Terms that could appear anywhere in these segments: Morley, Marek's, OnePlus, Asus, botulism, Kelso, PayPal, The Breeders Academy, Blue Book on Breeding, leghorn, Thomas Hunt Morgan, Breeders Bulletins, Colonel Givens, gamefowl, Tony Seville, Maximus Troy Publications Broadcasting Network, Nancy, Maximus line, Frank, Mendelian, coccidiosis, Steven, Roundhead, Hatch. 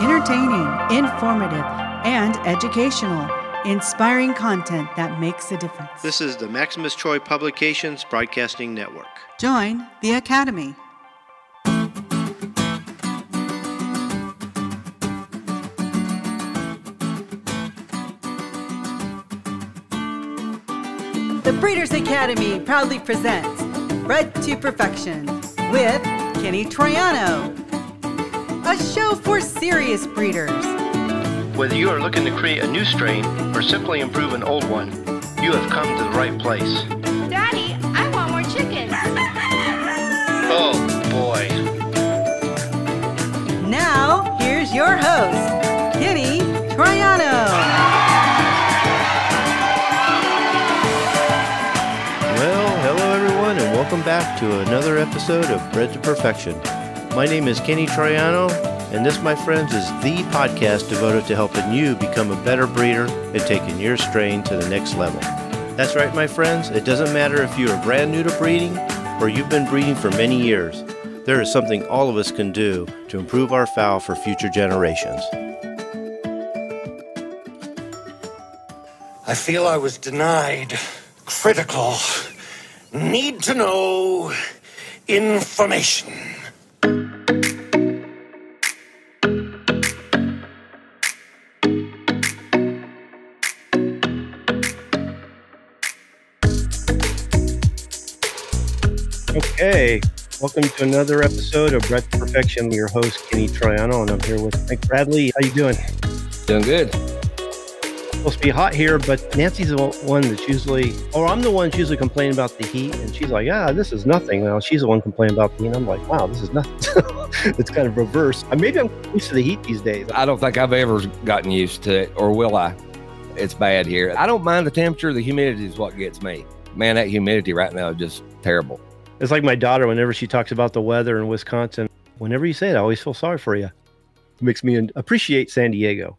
entertaining, informative, and educational, inspiring content that makes a difference. This is the Maximus Troy Publications Broadcasting Network. Join the Academy. The Breeders Academy proudly presents Bred to Perfection with Kenny Troiano, a show for serious breeders. Whether you are looking to create a new strain or simply improve an old one, you have come to the right place. Daddy, I want more chicken. Oh, boy. Now, here's your host, Kenny Troiano. Well, hello everyone, and welcome back to another episode of Bred to Perfection. My name is Kenny Troiano, and this, my friends, is the podcast devoted to helping you become a better breeder and taking your strain to the next level. That's right, my friends. It doesn't matter if you are brand new to breeding or you've been breeding for many years. There is something all of us can do to improve our fowl for future generations. I feel I was denied critical, need-to-know information. Okay, welcome to another episode of Bred to Perfection. I'm your host, Kenny Troiano, and I'm here with Mike Bradley. How you doing? Doing good. It's supposed to be hot here, but Nancy's the one that's usually, or I'm the one that's usually complaining about the heat, and she's like, ah, this is nothing. Now she's the one complaining about the heat, and I'm like, wow, this is nothing. It's kind of reverse. Maybe I'm used to the heat these days. I don't think I've ever gotten used to it, or will I? It's bad here. I don't mind the temperature. The humidity is what gets me. Man, that humidity right now is just terrible. It's like my daughter, whenever she talks about the weather in Wisconsin, whenever you say it, I always feel sorry for you. It makes me appreciate San Diego,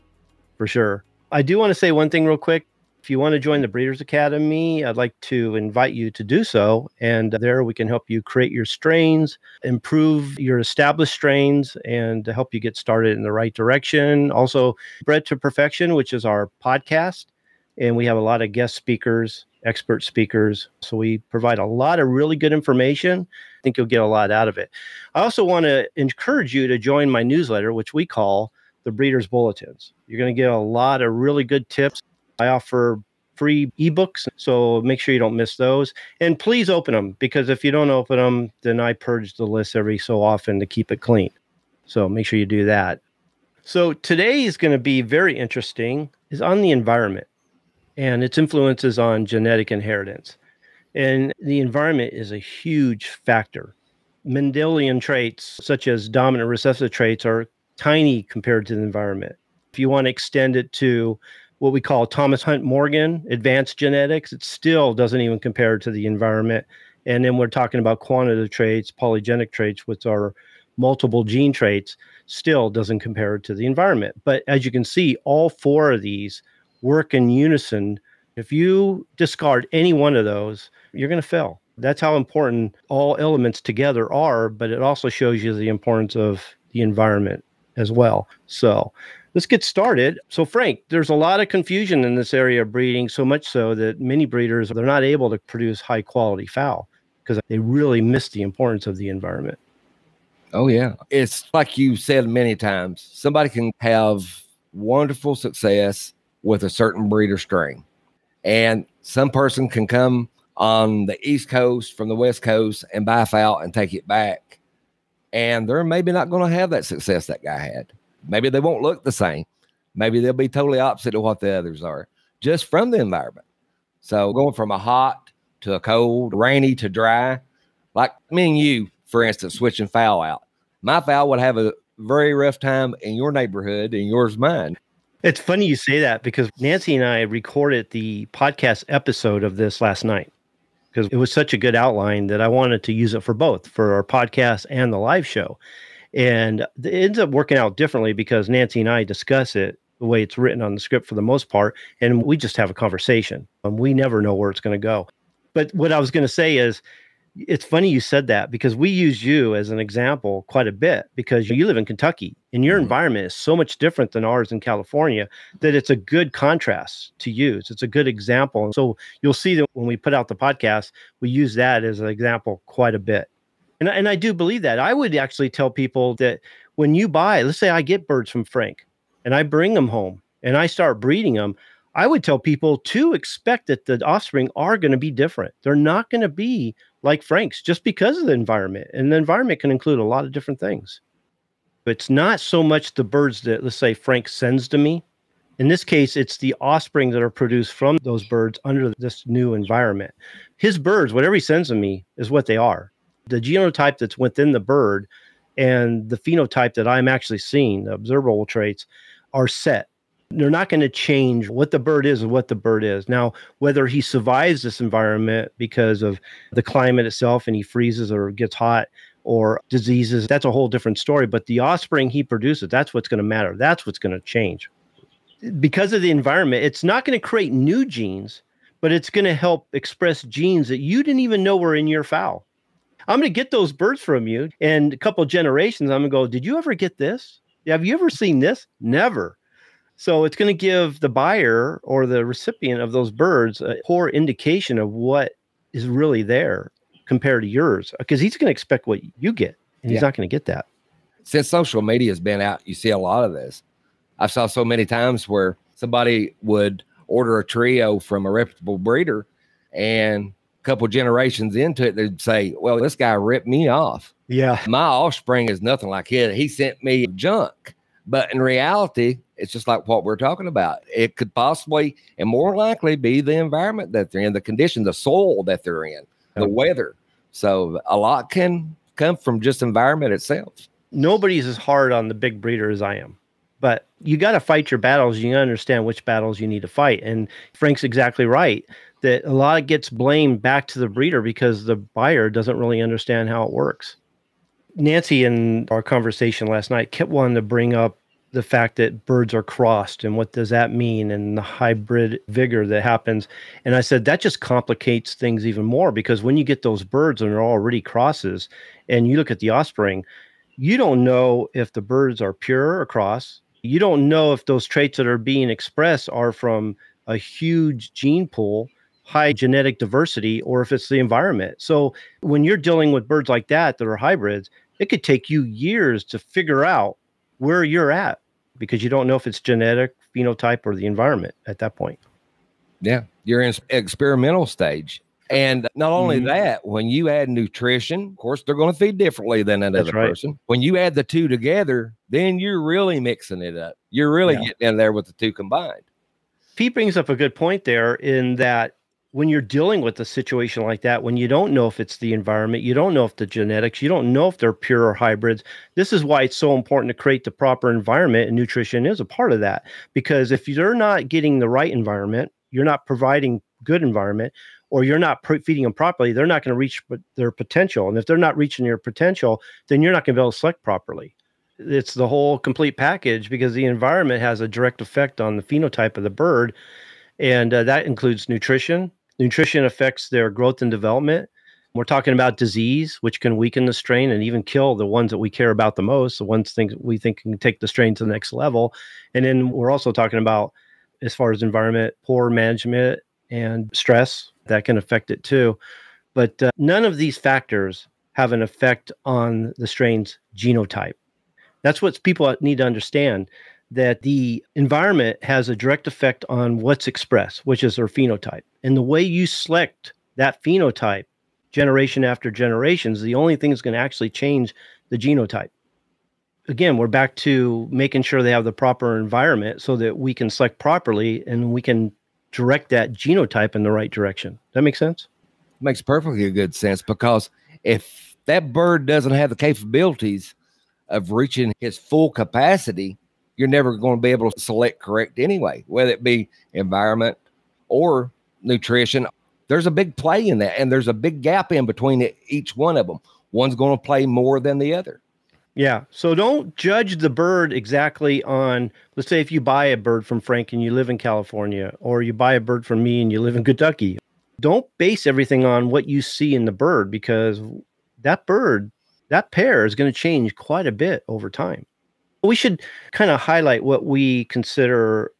for sure. I do want to say one thing real quick. If you want to join the Breeders Academy, I'd like to invite you to do so. And there we can help you create your strains, improve your established strains, and help you get started in the right direction. Also, Bred to Perfection, which is our podcast. And we have a lot of guest speakers, expert speakers. So we provide a lot of really good information. I think you'll get a lot out of it. I also want to encourage you to join my newsletter, which we call the Breeders Bulletins. You're going to get a lot of really good tips. I offer free ebooks, so make sure you don't miss those. And please open them, because if you don't open them, then I purge the list every so often to keep it clean. So make sure you do that. So today is going to be very interesting. It's on the environment and its influences on genetic inheritance. And the environment is a huge factor. Mendelian traits, such as dominant recessive traits, are tiny compared to the environment. If you want to extend it to what we call Thomas Hunt Morgan, advanced genetics, it still doesn't even compare to the environment. And then we're talking about quantitative traits, polygenic traits, which are multiple gene traits, still doesn't compare to the environment. But as you can see, all four of these work in unison. If you discard any one of those, you're going to fail. That's how important all elements together are, but it also shows you the importance of the environment as well. So let's get started. So Frank, there's a lot of confusion in this area of breeding, so much so that many breeders, they're not able to produce high quality fowl because they really miss the importance of the environment. Oh yeah. It's like you said many times, somebody can have wonderful success with a certain breeder strain. And some person can come on the East Coast from the West Coast and buy fowl and take it back. And they're maybe not going to have that success that guy had. Maybe they won't look the same. Maybe they'll be totally opposite of what the others are, just from the environment. So going from a hot to a cold, rainy to dry, like me and you, for instance, switching fowl out. My fowl would have a very rough time in your neighborhood and yours mine. It's funny you say that, because Nancy and I recorded the podcast episode of this last night because it was such a good outline that I wanted to use it for both, for our podcast and the live show. And it ends up working out differently because Nancy and I discuss it the way it's written on the script for the most part, and we just have a conversation, and we never know where it's going to go. But what I was going to say is It's funny you said that, because we use you as an example quite a bit, because you live in Kentucky and your environment is so much different than ours in California that it's a good contrast to use. It's a good example. And so you'll see that when we put out the podcast, we use that as an example quite a bit. And I do believe that. I would actually tell people that when you buy, let's say I get birds from Frank and I bring them home and I start breeding them, I would tell people to expect that the offspring are going to be different. They're not going to be like Frank's just because of the environment. And the environment can include a lot of different things. It's not so much the birds that, let's say, Frank sends to me. In this case, it's the offspring that are produced from those birds under this new environment. His birds, whatever he sends to me, is what they are. The genotype that's within the bird and the phenotype that I'm actually seeing, the observable traits, are set. They're not going to change what the bird is and what the bird is. Now, whether he survives this environment because of the climate itself and he freezes or gets hot or diseases, that's a whole different story. But the offspring he produces, that's what's going to matter. That's what's going to change. Because of the environment, it's not going to create new genes, but it's going to help express genes that you didn't even know were in your fowl. I'm going to get those birds from you. And a couple of generations, I'm going to go, did you ever get this? Have you ever seen this? Never. So it's going to give the buyer or the recipient of those birds a poor indication of what is really there compared to yours, because he's going to expect what you get, and he's not going to get that. Since social media has been out, you see a lot of this. I've saw so many times where somebody would order a trio from a reputable breeder, and a couple generations into it, they'd say, well, this guy ripped me off. Yeah. My offspring is nothing like his. He sent me junk. But in reality, it's just like what we're talking about. It could possibly and more likely be the environment that they're in, the condition, the soil that they're in, the weather. So a lot can come from just environment itself. Nobody's as hard on the big breeder as I am, but you got to fight your battles. You understand which battles you need to fight. And Frank's exactly right that a lot gets blamed back to the breeder because the buyer doesn't really understand how it works. Nancy, in our conversation last night, kept wanting to bring up the fact that birds are crossed and what does that mean and the hybrid vigor that happens. And I said, that just complicates things even more, because when you get those birds and they're already crosses and you look at the offspring, you don't know if the birds are pure or cross. You don't know if those traits that are being expressed are from a huge gene pool, high genetic diversity, or if it's the environment. So when you're dealing with birds like that that are hybrids, it could take you years to figure out where you're at, because you don't know if it's genetic, phenotype, or the environment at that point. Yeah, you're in experimental stage. And not only that, when you add nutrition, of course, they're going to feed differently than another person. When you add the two together, then you're really mixing it up. You're really getting in there with the two combined. Pete brings up a good point there, in that when you're dealing with a situation like that, when you don't know if it's the environment, you don't know if the genetics, you don't know if they're pure or hybrids, this is why it's so important to create the proper environment, and nutrition is a part of that. Because if you're not getting the right environment, you're not providing good environment, or you're not feeding them properly, they're not going to reach their potential. And if they're not reaching your potential, then you're not going to be able to select properly. It's the whole complete package, because the environment has a direct effect on the phenotype of the bird. And that includes nutrition. Nutrition affects their growth and development. We're talking about disease, which can weaken the strain and even kill the ones that we care about the most, the ones that we think can take the strain to the next level. And then we're also talking about, as far as environment, poor management and stress. That can affect it too. But none of these factors have an effect on the strain's genotype. That's what people need to understand, that the environment has a direct effect on what's expressed, which is their phenotype. And the way you select that phenotype generation after generation is the only thing that's going to actually change the genotype. Again, we're back to making sure they have the proper environment so that we can select properly and we can direct that genotype in the right direction. That makes sense? Makes perfectly good sense, because if that bird doesn't have the capabilities of reaching his full capacity, you're never going to be able to select correct anyway, whether it be environment or nutrition. There's a big play in that, and there's a big gap in between each one of them. One's going to play more than the other. Yeah, so don't judge the bird exactly on, let's say if you buy a bird from Frank and you live in California, or you buy a bird from me and you live in Kentucky. don't base everything on what you see in the bird, because that bird, that pair is going to change quite a bit over time. We should kind of highlight what we consider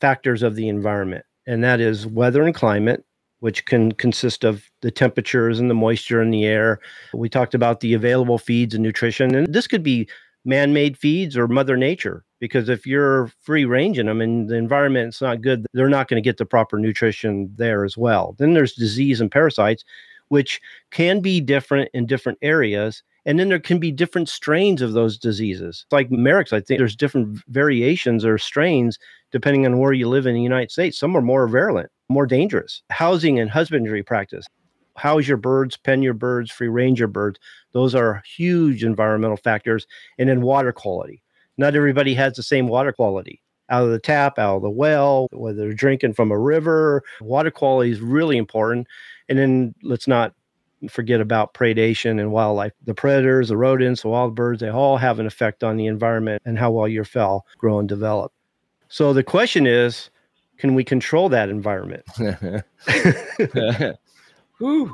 factors of the environment, and that is weather and climate, which can consist of the temperatures and the moisture in the air. We talked about the available feeds and nutrition, and this could be man-made feeds or Mother Nature, because if you're free-ranging them and the environment's not good, they're not going to get the proper nutrition there as well. Then there's disease and parasites, which can be different in different areas. And then there can be different strains of those diseases. Like Marek's, I think there's different variations or strains depending on where you live in the United States. Some are more virulent, more dangerous. Housing and husbandry practice. House your birds, pen your birds, free-range your birds. Those are huge environmental factors. And then water quality. Not everybody has the same water quality. Out of the tap, out of the well, whether they're drinking from a river. Water quality is really important. And then let's not forget about predation and wildlife. The predators, the rodents, the wild birds, they all have an effect on the environment and how well your fowl grow and develop. So the question is, can we control that environment?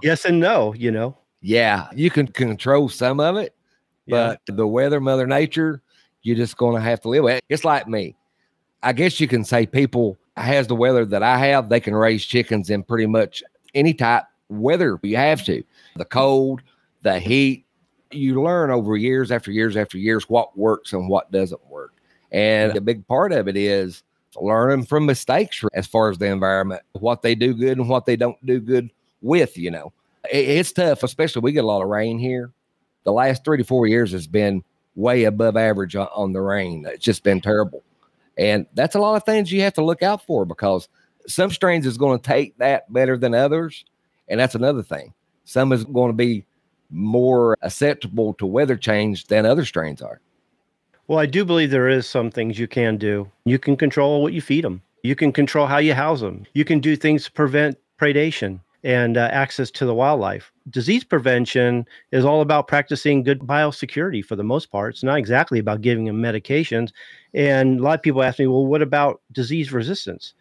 Yes and no, you know. Yeah, you can control some of it, but the weather, Mother Nature, you're just going to have to live with it. It's like me. I guess you can say people has the weather that I have, they can raise chickens in pretty much any type weather you have to. The cold, the heat, you learn over years after years after years what works and what doesn't work. And a big part of it is learning from mistakes as far as the environment, what they do good and what they don't do good with, you know. It's tough, especially we get a lot of rain here. The last 3 to 4 years has been way above average on the rain. It's just been terrible. And that's a lot of things you have to look out for, because some strains is going to take that better than others. And that's another thing. Some is going to be more acceptable to weather change than other strains are. Well, I do believe there is some things you can do. You can control what you feed them. You can control how you house them. You can do things to prevent predation and access to the wildlife. Disease prevention is all about practicing good biosecurity for the most part. It's not exactly about giving them medications. And a lot of people ask me, well, what about disease resistance?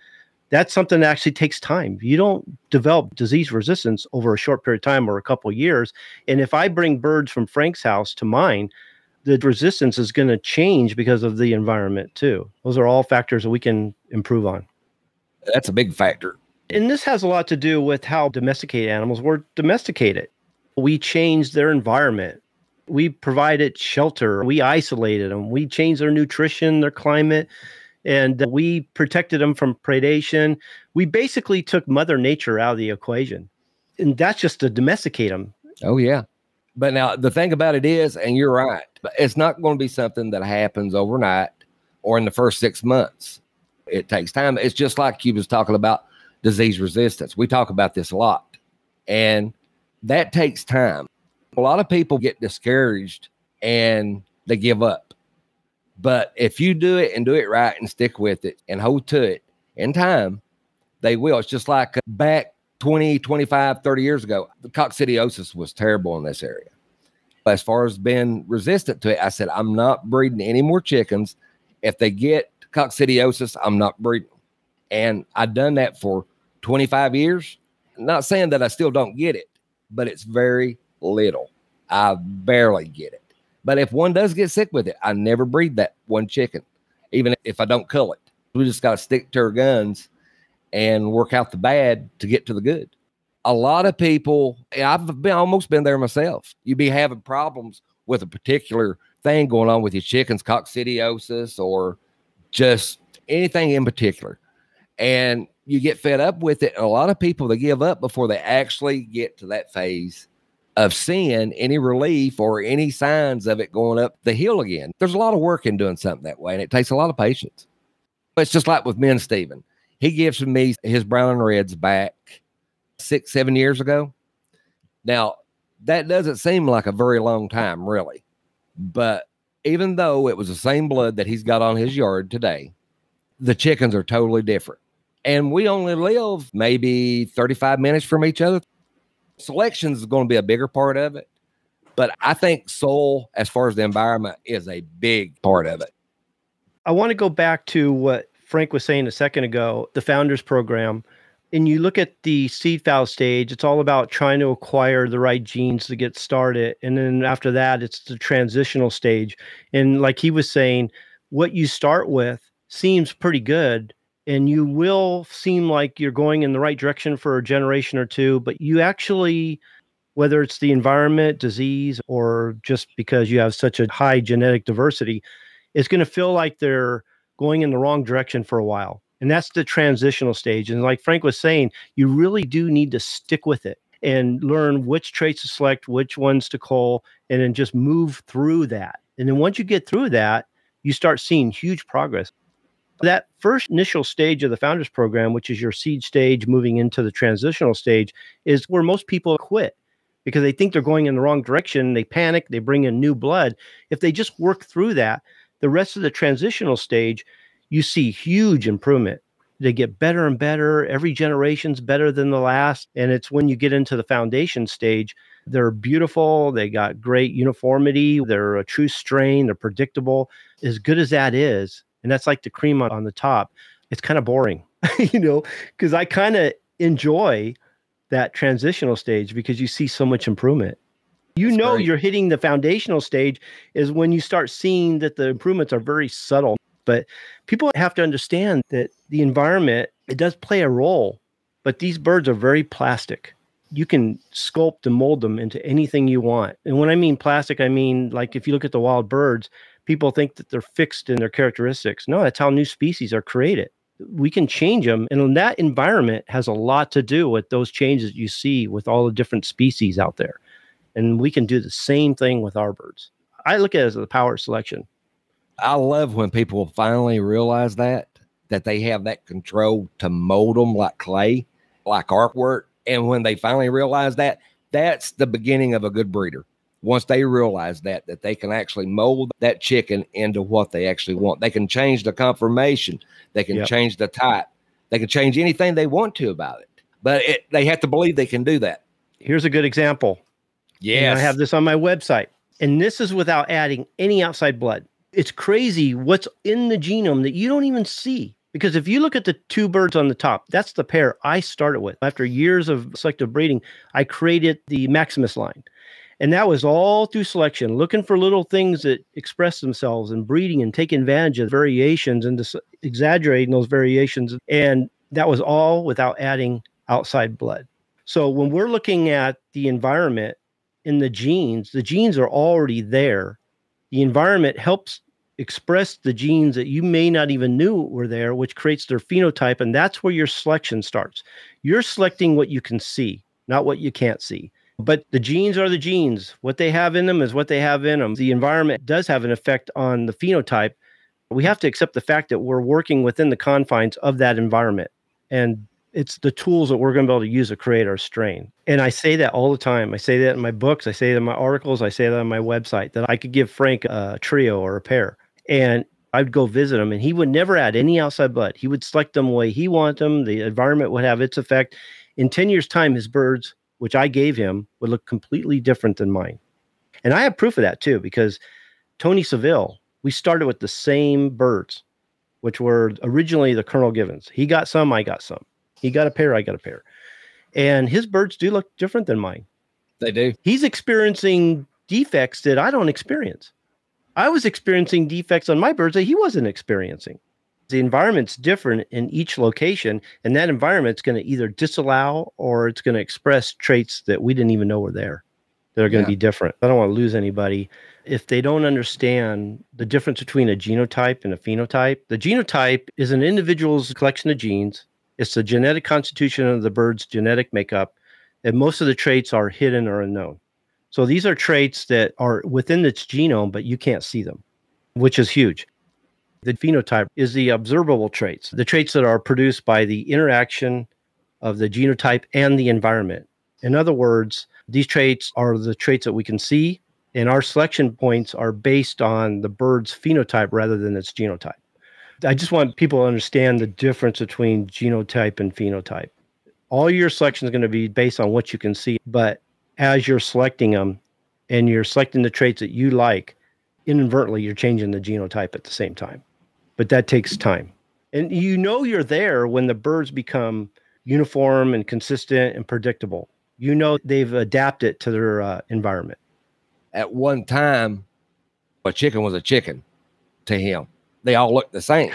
That's something that actually takes time. You don't develop disease resistance over a short period of time or a couple of years. And if I bring birds from Frank's house to mine, the resistance is going to change because of the environment too. Those are all factors that we can improve on. That's a big factor. And this has a lot to do with how domesticated animals were domesticated. We changed their environment. We provided shelter. We isolated them. We changed their nutrition, their climate. And we protected them from predation. We basically took Mother Nature out of the equation. And that's just to domesticate them. Oh, yeah. But now the thing about it is, and you're right, it's not going to be something that happens overnight or in the first 6 months. It takes time. It's just like you was talking about disease resistance. We talk about this a lot. And that takes time. A lot of people get discouraged and they give up. But if you do it and do it right and stick with it and hold to it in time, they will. It's just like back 20, 25, 30 years ago, the coccidiosis was terrible in this area. As far as being resistant to it, I said, I'm not breeding any more chickens. If they get coccidiosis, I'm not breeding. And I've done that for 25 years. I'm not saying that I still don't get it, but it's very little. I barely get it. But if one does get sick with it, I never breed that one chicken, even if I don't cull it. We just got to stick to our guns and work out the bad to get to the good. A lot of people, I've been almost been there myself. You be having problems with a particular thing going on with your chickens, coccidiosis or just anything in particular. And you get fed up with it. A lot of people, they give up before they actually get to that phase of seeing any relief or any signs of it going up the hill again. There's a lot of work in doing something that way, and it takes a lot of patience. But it's just like with me and Steven. He gives me his brown and reds back 6, 7 years ago. Now, that doesn't seem like a very long time, really. But even though it was the same blood that he's got on his yard today, the chickens are totally different. And we only live maybe 35 minutes from each other. Selection is going to be a bigger part of it, but I think soil, as far as the environment, is a big part of it. I want to go back to what Frank was saying a second ago, the Founders Program. And you look at the seed fowl stage, it's all about trying to acquire the right genes to get started. And then after that, it's the transitional stage. And like he was saying, what you start with seems pretty good, and you will seem like you're going in the right direction for a generation or two, but you actually, whether it's the environment, disease, or just because you have such a high genetic diversity, it's going to feel like they're going in the wrong direction for a while. And that's the transitional stage. And like Frank was saying, you really do need to stick with it and learn which traits to select, which ones to cull, and then just move through that. And then once you get through that, you start seeing huge progress. That first initial stage of the Founders Program, which is your seed stage moving into the transitional stage, is where most people quit because they think they're going in the wrong direction. They panic. They bring in new blood. If they just work through that, the rest of the transitional stage, you see huge improvement. They get better and better. Every generation's better than the last. And it's when you get into the foundation stage, they're beautiful. They got great uniformity. They're a true strain. They're predictable. As good as that is, and that's like the cream on the top, it's kind of boring, you know, because I kind of enjoy that transitional stage because you see so much improvement. You that's know great. You're hitting the foundational stage is when you start seeing that the improvements are very subtle. But people have to understand that the environment, it does play a role, but these birds are very plastic. You can sculpt and mold them into anything you want. And when I mean plastic, I mean, like if you look at the wild birds, people think that they're fixed in their characteristics. No, that's how new species are created. We can change them. And that environment has a lot to do with those changes you see with all the different species out there. And we can do the same thing with our birds. I look at it as the power of selection. I love when people finally realize that they have that control to mold them like clay, like artwork. And when they finally realize that, that's the beginning of a good breeder. Once they realize that they can actually mold that chicken into what they actually want. They can change the conformation. They can change the type. They can change anything they want to about it. But they have to believe they can do that. Here's a good example. Yes. And I have this on my website. And this is without adding any outside blood. It's crazy what's in the genome that you don't even see. Because if you look at the two birds on the top, that's the pair I started with. After years of selective breeding, I created the Maximus line. And that was all through selection, looking for little things that express themselves in breeding and taking advantage of variations and just exaggerating those variations. And that was all without adding outside blood. So when we're looking at the environment and the genes are already there. The environment helps express the genes that you may not even knew were there, which creates their phenotype. And that's where your selection starts. You're selecting what you can see, not what you can't see. But the genes are the genes. What they have in them is what they have in them. The environment does have an effect on the phenotype. We have to accept the fact that we're working within the confines of that environment. And it's the tools that we're going to be able to use to create our strain. And I say that all the time. I say that in my books. I say that in my articles. I say that on my website, that I could give Frank a trio or a pair. And I'd go visit him, and he would never add any outside blood. He would select them the way he wanted them. The environment would have its effect. In 10 years' time, his birds, which I gave him, would look completely different than mine. And I have proof of that, too, because Tony Seville, we started with the same birds, which were originally the Colonel Givens. He got some, I got some. He got a pair, I got a pair. And his birds do look different than mine. They do. He's experiencing defects that I don't experience. I was experiencing defects on my birds that he wasn't experiencing. The environment's different in each location, and that environment's going to either disallow or it's going to express traits that we didn't even know were there. They're going to be different. I don't want to lose anybody. If they don't understand the difference between a genotype and a phenotype, the genotype is an individual's collection of genes. It's the genetic constitution of the bird's genetic makeup, and most of the traits are hidden or unknown. So these are traits that are within its genome, but you can't see them, which is huge. The phenotype is the observable traits, the traits that are produced by the interaction of the genotype and the environment. In other words, these traits are the traits that we can see, and our selection points are based on the bird's phenotype rather than its genotype. I just want people to understand the difference between genotype and phenotype. All your selection is going to be based on what you can see, but as you're selecting them and you're selecting the traits that you like, inadvertently, you're changing the genotype at the same time. But that takes time. And you know you're there when the birds become uniform and consistent and predictable. You know, they've adapted to their environment. At one time, a chicken was a chicken to him. They all looked the same.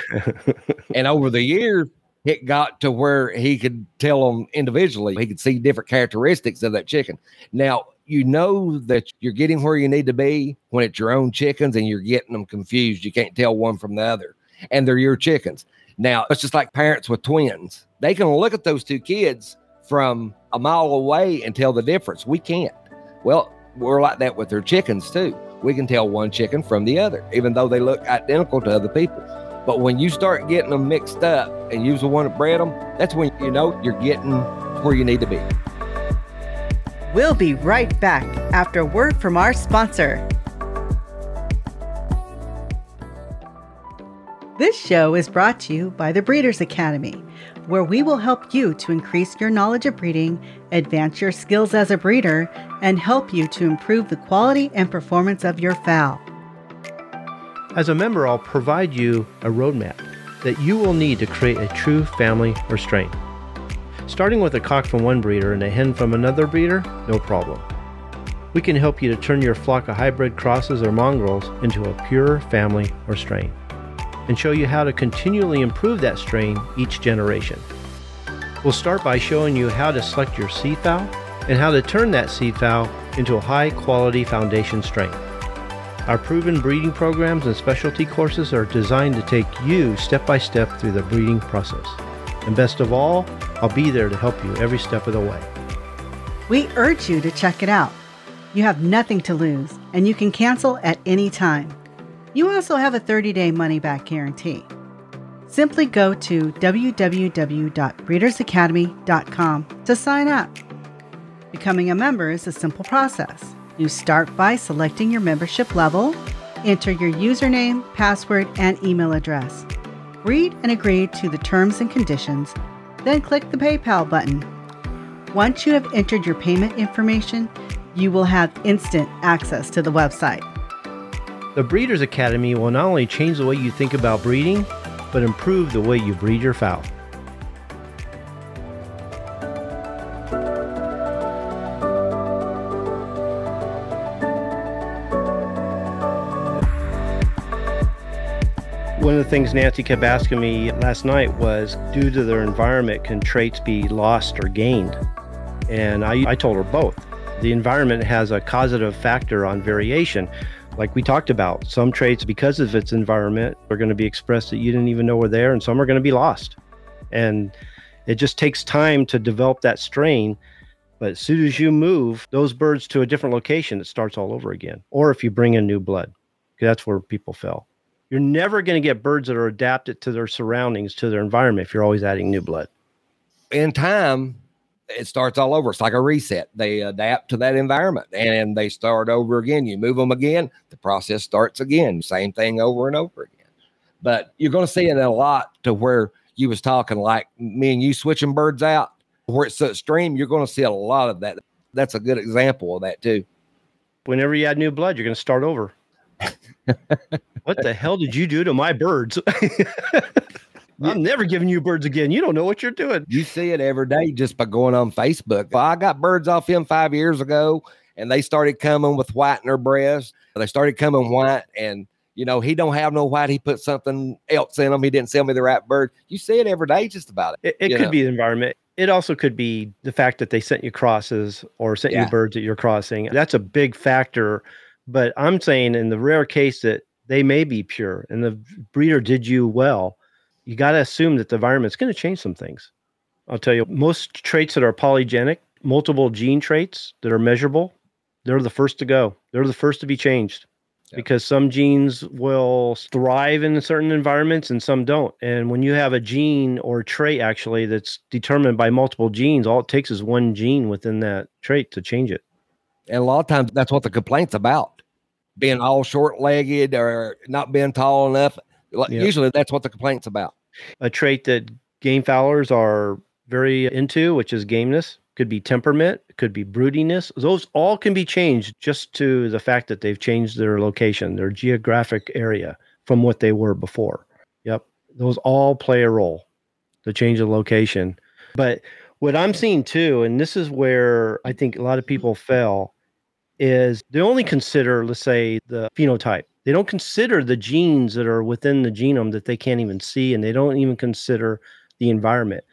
And over the years, it got to where he could tell them individually. He could see different characteristics of that chicken. Now, you know that you're getting where you need to be when it's your own chickens and you're getting them confused. You can't tell one from the other. And they're your chickens. Now, it's just like parents with twins. They can look at those two kids from a mile away and tell the difference. We can't. Well, we're like that with their chickens too. We can tell one chicken from the other, even though they look identical to other people. But when you start getting them mixed up and you're the one that bred them, that's when you know you're getting where you need to be. We'll be right back after a word from our sponsor. This show is brought to you by the Breeders Academy, where we will help you to increase your knowledge of breeding, advance your skills as a breeder, and help you to improve the quality and performance of your fowl. As a member, I'll provide you a roadmap that you will need to create a true family or strain. Starting with a cock from one breeder and a hen from another breeder, no problem. We can help you to turn your flock of hybrid crosses or mongrels into a pure family or strain, and show you how to continually improve that strain each generation. We'll start by showing you how to select your seafowl and how to turn that seafowl into a high-quality foundation strain. Our proven breeding programs and specialty courses are designed to take you step-by-step through the breeding process. And best of all, I'll be there to help you every step of the way. We urge you to check it out. You have nothing to lose, and you can cancel at any time. You also have a 30-day money-back guarantee. Simply go to www.breedersacademy.com to sign up. Becoming a member is a simple process. You start by selecting your membership level, enter your username, password, and email address. Read and agree to the terms and conditions, then click the PayPal button. Once you have entered your payment information, you will have instant access to the website. The Breeders Academy will not only change the way you think about breeding, but improve the way you breed your fowl. One of the things Nancy kept asking me last night was, due to their environment, can traits be lost or gained? And I told her both. The environment has a causative factor on variation. Like we talked about, some traits, because of its environment, are going to be expressed that you didn't even know were there, and some are going to be lost. And it just takes time to develop that strain. But as soon as you move those birds to a different location, it starts all over again. Or if you bring in new blood, because that's where people fell. You're never going to get birds that are adapted to their surroundings, to their environment, if you're always adding new blood. In time, it starts all over. It's like a reset. They adapt to that environment and they start over again. You move them again, the process starts again. Same thing over and over again. But you're going to see it a lot to where you was talking like me and you switching birds out where it's so extreme. You're going to see a lot of that. That's a good example of that too. Whenever you add new blood, you're going to start over. What the hell did you do to my birds? I'm never giving you birds again. You don't know what you're doing. You see it every day just by going on Facebook. I got birds off him 5 years ago, and they started coming with white in their breast. They started coming white, and, you know, he don't have no white. He put something else in them. He didn't sell me the right bird. You see it every day just about it. It could be the environment. It also could be the fact that they sent you crosses or sent you birds that you're crossing. That's a big factor. But I'm saying in the rare case that they may be pure and the breeder did you well, you got to assume that the environment's going to change some things. I'll tell you, most traits that are polygenic, multiple gene traits that are measurable, they're the first to go. They're the first to be changed because some genes will thrive in certain environments and some don't. And when you have a gene or trait actually that's determined by multiple genes, all it takes is one gene within that trait to change it. And a lot of times that's what the complaint's about, being all short-legged or not being tall enough. Usually that's what the complaint's about. A trait that game fowlers are very into, which is gameness, could be temperament, could be broodiness. Those all can be changed just to the fact that they've changed their location, their geographic area from what they were before. Yep. Those all play a role, the change of location. But what I'm seeing too, and this is where I think a lot of people fail, is they only consider, let's say, the phenotype. They don't consider the genes that are within the genome that they can't even see, and they don't even consider the environment.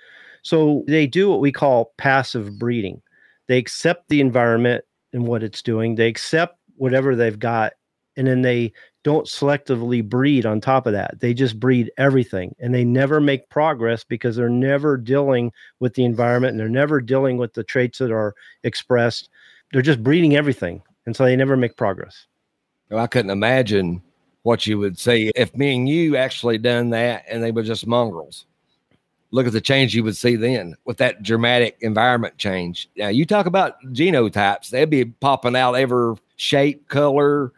So they do what we call passive breeding. They accept the environment and what it's doing. They accept whatever they've got, and then they don't selectively breed on top of that. They just breed everything, and they never make progress because they're never dealing with the environment, and they're never dealing with the traits that are expressed. They're just breeding everything, and so they never make progress. Well, I couldn't imagine what you would say if me and you actually done that and they were just mongrels. Look at the change you would see then with that dramatic environment change. Now, you talk about genotypes. They'd be popping out every shape, color,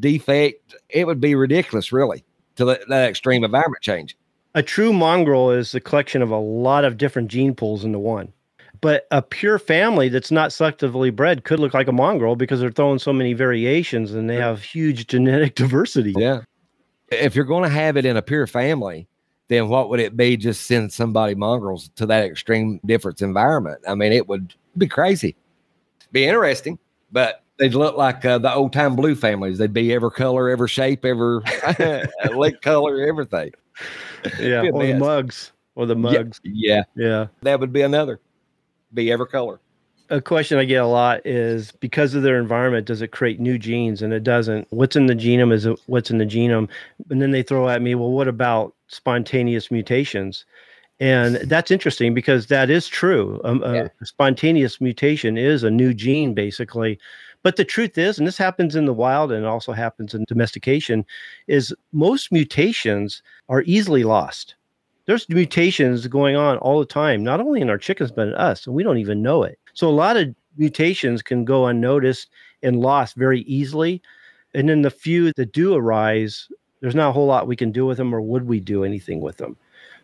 defect. It would be ridiculous, really, to that extreme environment change. A true mongrel is the collection of a lot of different gene pools into one. But a pure family that's not selectively bred could look like a mongrel because they're throwing so many variations and they have huge genetic diversity. Yeah. If you're going to have it in a pure family, then what would it be just send somebody mongrels to that extreme difference environment? I mean, it would be crazy. It'd be interesting, but they'd look like the old-time blue families. They'd be every color, every shape, every lick color, everything. Yeah, or the mugs. Or the mugs. Yeah. Yeah. That would be another. Be every color. A question I get a lot is, because of their environment, does it create new genes? And it doesn't. What's in the genome is what's in the genome. And then they throw at me, well, what about spontaneous mutations? And that's interesting because that is true. A spontaneous mutation is a new gene, basically. But the truth is, and this happens in the wild and also happens in domestication, is most mutations are easily lost. There's mutations going on all the time, not only in our chickens, but in us, and we don't even know it. So a lot of mutations can go unnoticed and lost very easily. And then the few that do arise, there's not a whole lot we can do with them, or would we do anything with them?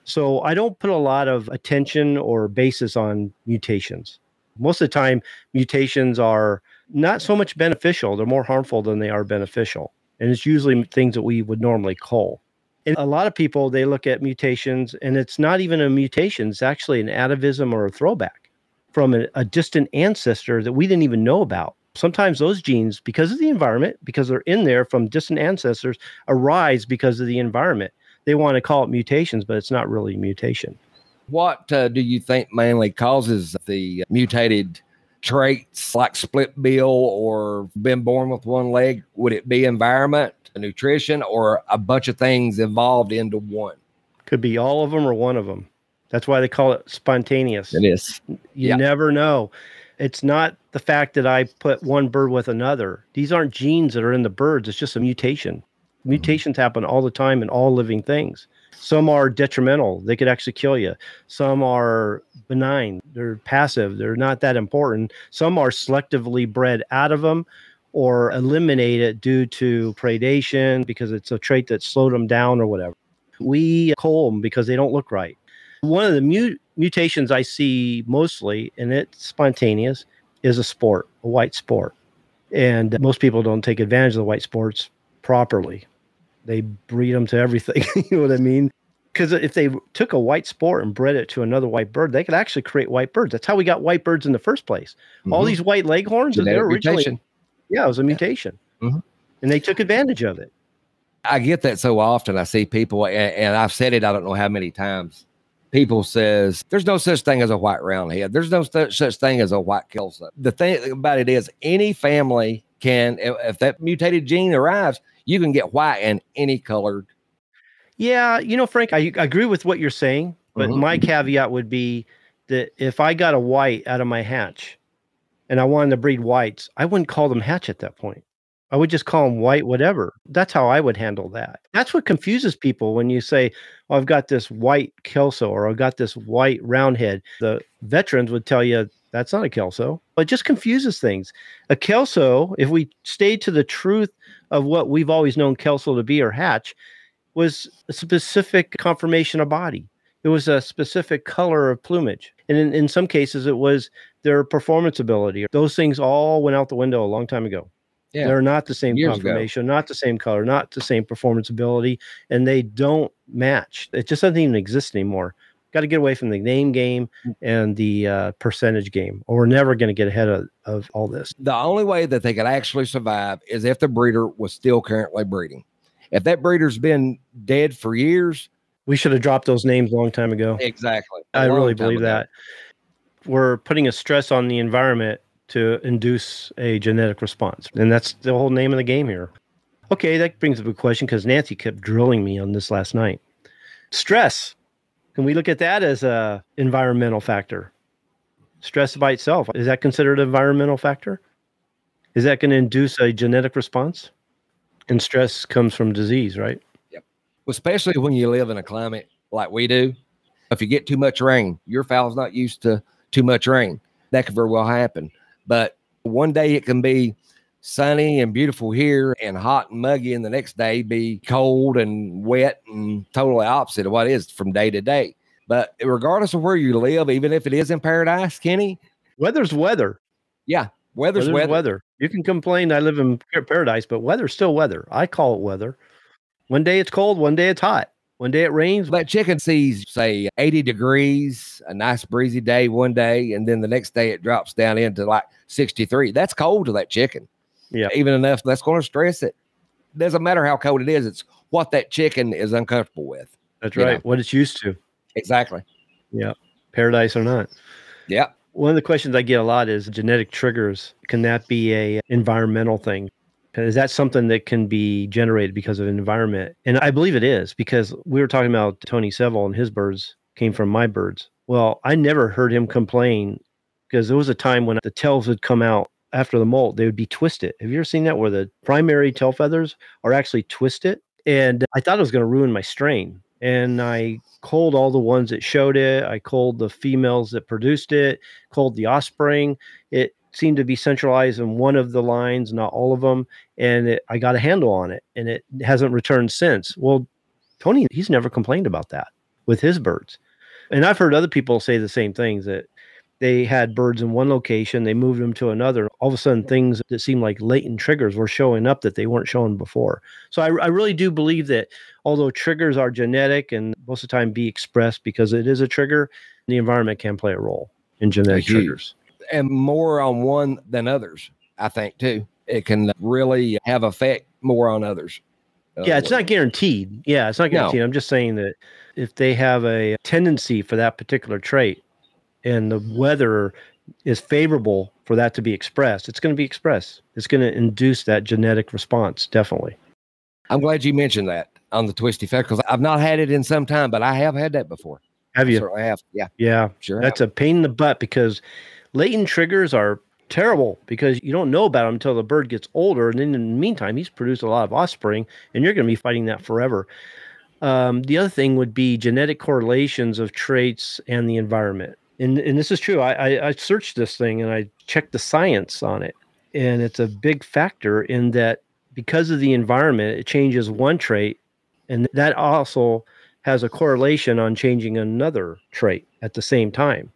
So I don't put a lot of attention or basis on mutations. Most of the time, mutations are not so much beneficial. They're more harmful than they are beneficial. And it's usually things that we would normally cull. And a lot of people, they look at mutations, and it's not even a mutation. It's actually an atavism or a throwback from a distant ancestor that we didn't even know about. Sometimes those genes, because of the environment, because they're in there from distant ancestors, arise because of the environment. They want to call it mutations, but it's not really a mutation. What do you think mainly causes the mutated traits like split bill or been born with one leg? Would it be environment, nutrition, or a bunch of things involved into one? Could be all of them or one of them. That's why they call it spontaneous. It is. You never know. It's not the fact that I put one bird with another. These aren't genes that are in the birds. It's just a mutation. Mutations happen all the time in all living things. Some are detrimental. They could actually kill you. Some are benign. They're passive. They're not that important. Some are selectively bred out of them, or eliminate it due to predation because it's a trait that slowed them down or whatever. We cull them because they don't look right. One of the mutations I see mostly, and it's spontaneous, is a sport, a white sport. And most people don't take advantage of the white sports properly. They breed them to everything, you know what I mean? Because if they took a white sport and bred it to another white bird, they could actually create white birds. That's how we got white birds in the first place. All these white leghorns, they're originally... Yeah, it was a mutation. And they took advantage of it. I get that so often. I see people, and I've said it, I don't know how many times, people says, there's no such thing as a white roundhead. There's no such thing as a white Kelso. The thing about it is, any family can, if that mutated gene arrives, you can get white and any colored. Yeah, you know, Frank, I agree with what you're saying, but my caveat would be that if I got a white out of my hatch, and I wanted to breed whites, I wouldn't call them hatch at that point. I would just call them white whatever. That's how I would handle that. That's what confuses people when you say, oh, I've got this white Kelso, or I've got this white roundhead. The veterans would tell you, that's not a Kelso. It just confuses things. A Kelso, if we stayed to the truth of what we've always known Kelso to be, or hatch, was a specific conformation of body. It was a specific color of plumage. And in some cases, it was their performance ability. Those things all went out the window a long time ago. Yeah. They're not the same conformation, not the same color, not the same performance ability, and they don't match. It just doesn't even exist anymore. Got to get away from the name game and the percentage game, or we're never going to get ahead of all this. The only way that they could actually survive is if the breeder was still currently breeding. If that breeder's been dead for years, we should have dropped those names a long time ago. Exactly. I really believe that. We're putting a stress on the environment to induce a genetic response. And that's the whole name of the game here. Okay, that brings up a question because Nancy kept drilling me on this last night. Stress. Can we look at that as an environmental factor? Stress by itself, is that considered an environmental factor? Is that going to induce a genetic response? And stress comes from disease, right? Yep. Well, especially when you live in a climate like we do. If you get too much rain, your fowl's not used to too much rain. That could very well happen. But one day it can be sunny and beautiful here and hot and muggy, and the next day be cold and wet and totally opposite of what it is from day to day. But regardless of where you live, even if it is in paradise, Kenny, weather's weather. Yeah, weather's weather. You can complain I live in paradise, but weather's still weather. I call it weather. One day it's cold, one day it's hot, one day it rains. That chicken sees, say, 80 degrees, a nice breezy day one day, and then the next day it drops down into like 63. That's cold to that chicken. Yeah, even enough that's going to stress it. Doesn't matter how cold it is, it's what that chicken is uncomfortable with. That's right, what it's used to. Exactly. Yeah, paradise or not. Yeah. One of the questions I get a lot is genetic triggers. Can that be an environmental thing? Is that something that can be generated because of environment? And I believe it is, because we were talking about Tony Seville and his birds came from my birds. Well, I never heard him complain, because there was a time when the tails would come out after the molt, they would be twisted. Have you ever seen that, where the primary tail feathers are actually twisted? And I thought it was going to ruin my strain. And I culled all the ones that showed it. I culled the females that produced it, culled the offspring. It seemed to be centralized in one of the lines, not all of them. And I got a handle on it, and it hasn't returned since. Well, Tony, he's never complained about that with his birds. And I've heard other people say the same things, that they had birds in one location, they moved them to another. All of a sudden, things that seemed like latent triggers were showing up that they weren't showing before. So I really do believe that although triggers are genetic and most of the time be expressed because it is a trigger, the environment can play a role in genetic triggers. And more on one than others, I think, too. It can really have effect more on others. Yeah, it's not guaranteed. Yeah, it's not guaranteed. No. I'm just saying that if they have a tendency for that particular trait, and the weather is favorable for that to be expressed, it's going to be expressed. It's going to induce that genetic response, definitely. I'm glad you mentioned that on the twist effect, because I've not had it in some time, but I have had that before. Have you? I certainly have. Yeah. Yeah. Sure. That's a pain in the butt, because latent triggers are terrible, because you don't know about them until the bird gets older. And then in the meantime, he's produced a lot of offspring, and you're going to be fighting that forever. The other thing would be genetic correlations of traits and the environment. And this is true. I searched this thing and I checked the science on it. And it's a big factor in that, because of the environment, it changes one trait. And that also has a correlation on changing another trait at the same time.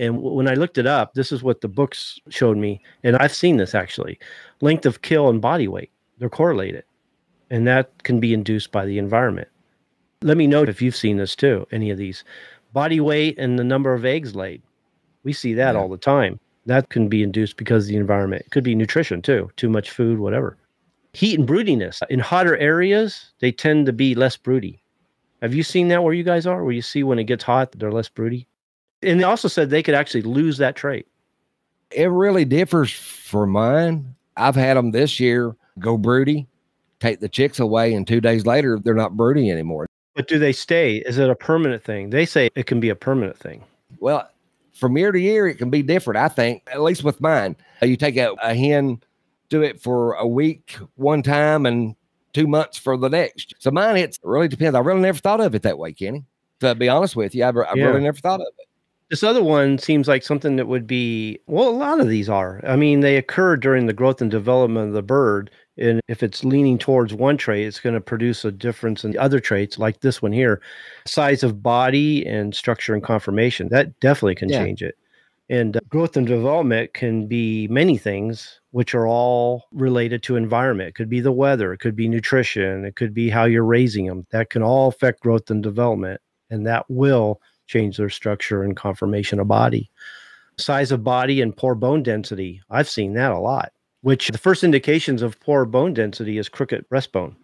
And when I looked it up, this is what the books showed me. And I've seen this actually. Length of kill and body weight, they're correlated. And that can be induced by the environment. Let me know if you've seen this too, any of these. Body weight and the number of eggs laid. We see that all the time. That can be induced because of the environment. It could be nutrition too, too much food, whatever. Heat and broodiness. In hotter areas, they tend to be less broody. Have you seen that where you guys are, where you see when it gets hot, they're less broody? And they also said they could actually lose that trait. It really differs for mine. I've had them this year go broody, take the chicks away, and 2 days later, they're not broody anymore. But do they stay? Is it a permanent thing? They say it can be a permanent thing. Well, from year to year, it can be different, I think, at least with mine. You take a hen, do it for a week one time and 2 months for the next. So mine, it really depends. I really never thought of it that way, Kenny. To be honest with you, I really never thought of it. This other one seems like something that would be, well, a lot of these are. I mean, they occur during the growth and development of the bird. And if it's leaning towards one trait, it's going to produce a difference in the other traits, like this one here. Size of body and structure and conformation, that definitely can change it. And growth and development can be many things, which are all related to environment. It could be the weather. It could be nutrition. It could be how you're raising them. That can all affect growth and development. And that will change their structure and conformation of body. Size of body and poor bone density. I've seen that a lot, which the first indications of poor bone density is crooked breastbone.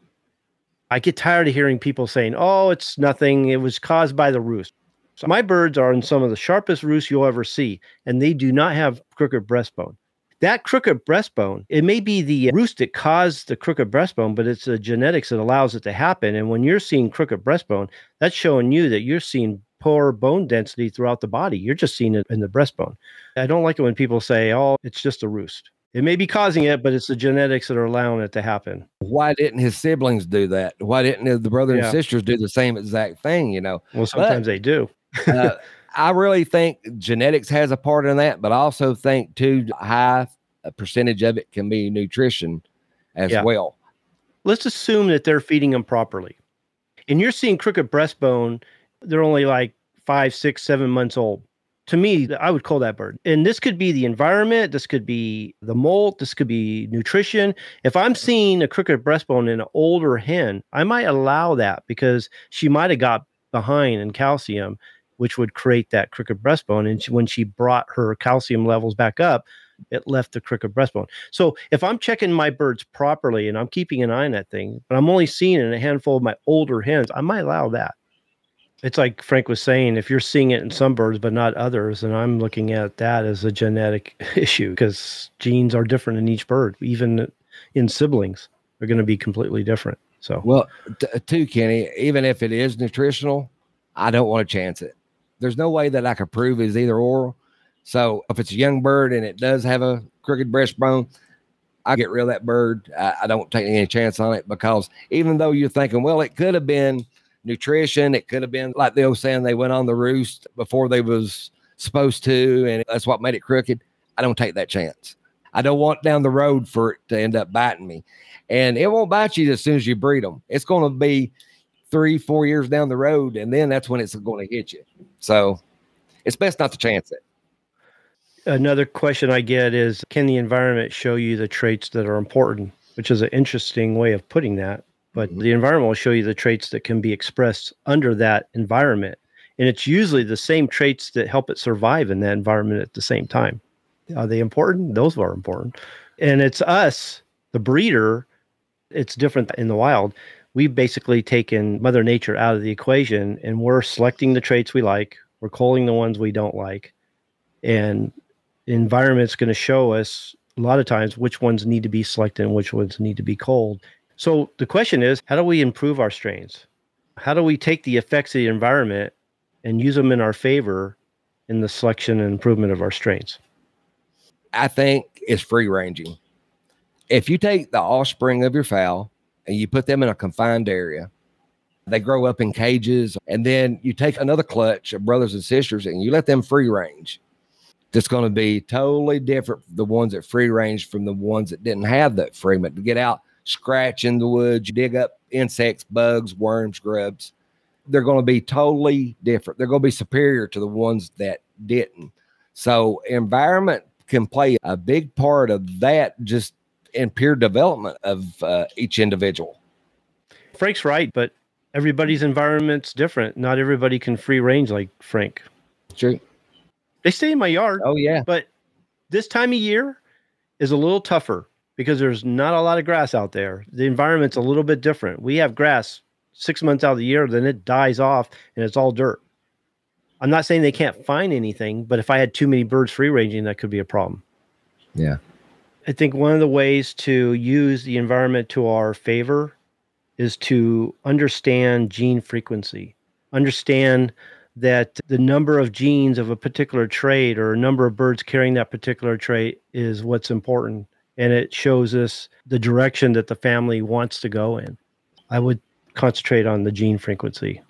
I get tired of hearing people saying, oh, it's nothing. It was caused by the roost. So my birds are in some of the sharpest roosts you'll ever see, and they do not have crooked breastbone. That crooked breastbone, it may be the roost that caused the crooked breastbone, but it's the genetics that allows it to happen. And when you're seeing crooked breastbone, that's showing you that you're seeing poor bone density throughout the body. You're just seeing it in the breastbone. I don't like it when people say, oh, it's just a roost. It may be causing it, but it's the genetics that are allowing it to happen. Why didn't his siblings do that? Why didn't the brother and sisters do the same exact thing, you know? Well, sometimes they do. I really think genetics has a part in that, but I also think too high a percentage of it can be nutrition as well. Let's assume that they're feeding them properly. And you're seeing crooked breastbone. They're only like 5, 6, 7 months old. To me, I would call that bird. And this could be the environment. This could be the molt. This could be nutrition. If I'm seeing a crooked breastbone in an older hen, I might allow that because she might have got behind in calcium, which would create that crooked breastbone. And when she brought her calcium levels back up, it left the crooked breastbone. So if I'm checking my birds properly and I'm keeping an eye on that thing, but I'm only seeing it in a handful of my older hens, I might allow that. It's like Frank was saying, if you're seeing it in some birds but not others, and I'm looking at that as a genetic issue because genes are different in each bird. Even in siblings, they're going to be completely different. So, well, too, Kenny, even if it is nutritional, I don't want to chance it. There's no way that I could prove it's either or. So if it's a young bird and it does have a crooked breastbone, I get rid of that bird. I don't take any chance on it because even though you're thinking, well, it could have been nutrition, it could have been like the old saying, they went on the roost before they was supposed to, and that's what made it crooked. I don't take that chance. I don't want down the road for it to end up biting me. And it won't bite you as soon as you breed them. It's going to be 3, 4 years down the road, and then that's when it's going to hit you. So it's best not to chance it. Another question I get is, can the environment show you the traits that are important? Which is an interesting way of putting that. But the environment will show you the traits that can be expressed under that environment. And it's usually the same traits that help it survive in that environment at the same time. Are they important? Those are important. And it's us, the breeder, it's different in the wild. We've basically taken Mother Nature out of the equation, and we're selecting the traits we like. We're culling the ones we don't like. And the environment's going to show us a lot of times which ones need to be selected and which ones need to be culled. So the question is, how do we improve our strains? How do we take the effects of the environment and use them in our favor in the selection and improvement of our strains? I think it's free ranging. If you take the offspring of your fowl and you put them in a confined area, they grow up in cages, and then you take another clutch of brothers and sisters and you let them free range. That's going to be totally different from the ones that free range from the ones that didn't have that freedom to get out, scratch in the woods, dig up insects, bugs, worms, grubs. They're going to be totally different. They're going to be superior to the ones that didn't. So environment can play a big part of that, just in pure development of each individual. Frank's right, but everybody's environment's different. Not everybody can free range like Frank. True. They stay in my yard. Oh, yeah. But this time of year is a little tougher because there's not a lot of grass out there. The environment's a little bit different. We have grass 6 months out of the year, then it dies off and it's all dirt. I'm not saying they can't find anything, but if I had too many birds free ranging, that could be a problem. Yeah. I think one of the ways to use the environment to our favor is to understand gene frequency, understand that the number of genes of a particular trait or a number of birds carrying that particular trait is what's important. And it shows us the direction that the family wants to go in. I would concentrate on the gene frequency.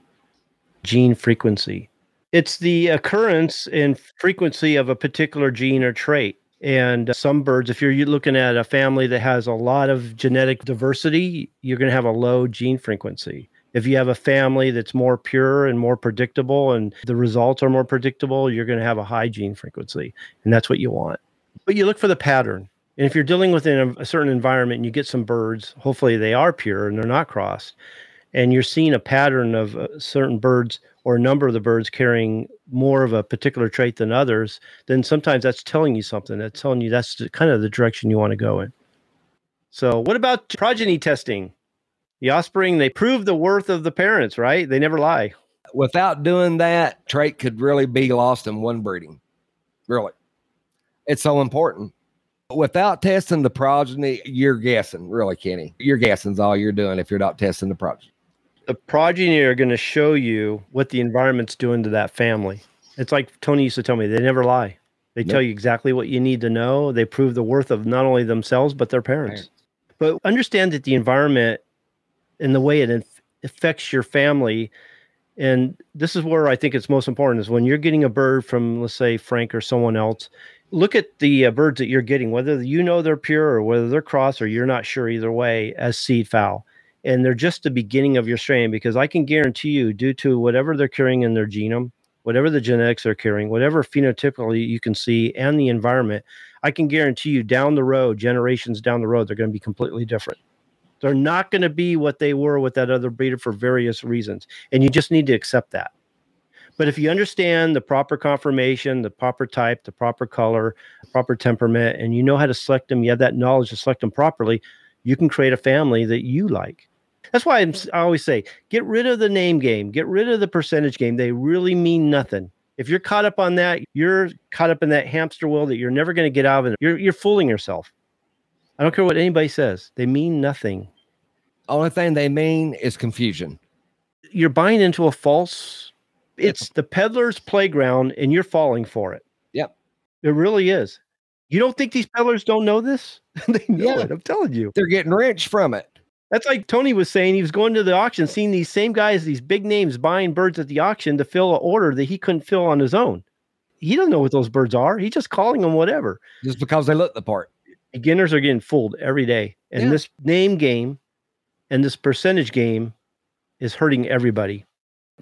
Gene frequency. It's the occurrence and frequency of a particular gene or trait. And some birds, if you're looking at a family that has a lot of genetic diversity, you're going to have a low gene frequency. If you have a family that's more pure and more predictable and the results are more predictable, you're going to have a high gene frequency. And that's what you want. But you look for the pattern. And if you're dealing within a certain environment and you get some birds, hopefully they are pure and they're not crossed. and you're seeing a pattern of certain birds or a number of the birds carrying more of a particular trait than others, then sometimes that's telling you something. That's telling you that's kind of the direction you want to go in. So what about progeny testing? The offspring, they prove the worth of the parents, right? They never lie. Without doing that, trait could really be lost in one breeding. Really. It's so important. Without testing the progeny, you're guessing, really, Kenny. You're guessing's all you're doing if you're not testing the progeny. The progeny are going to show you what the environment's doing to that family. It's like Tony used to tell me, they never lie. They tell you exactly what you need to know. They prove the worth of not only themselves, but their parents. But understand that the environment and the way it affects your family, and this is where I think it's most important, is when you're getting a bird from, let's say, Frank or someone else, look at the birds that you're getting, whether you know they're pure or whether they're cross, or you're not sure either way, as seed fowl. And they're just the beginning of your strain, because I can guarantee you, due to whatever they're carrying in their genome, whatever the genetics they're carrying, whatever phenotypically you can see, and the environment, I can guarantee you down the road, generations down the road, they're going to be completely different. They're not going to be what they were with that other breeder for various reasons. And you just need to accept that. But if you understand the proper conformation, the proper type, the proper color, proper temperament, and you know how to select them, you have that knowledge to select them properly, you can create a family that you like. That's why I always say, get rid of the name game, get rid of the percentage game. They really mean nothing. If you're caught up on that, you're caught up in that hamster wheel that you're never going to get out of it. You're fooling yourself. I don't care what anybody says. They mean nothing. Only thing they mean is confusion. You're buying into a false... It's the peddler's playground, and you're falling for it. Yep. It really is. You don't think these peddlers don't know this? They know it. I'm telling you. They're getting rich from it. That's like Tony was saying. He was going to the auction, seeing these same guys, these big names, buying birds at the auction to fill an order that he couldn't fill on his own. He doesn't know what those birds are. He's just calling them whatever. Just because they look the part. Beginners are getting fooled every day. And this name game and this percentage game is hurting everybody.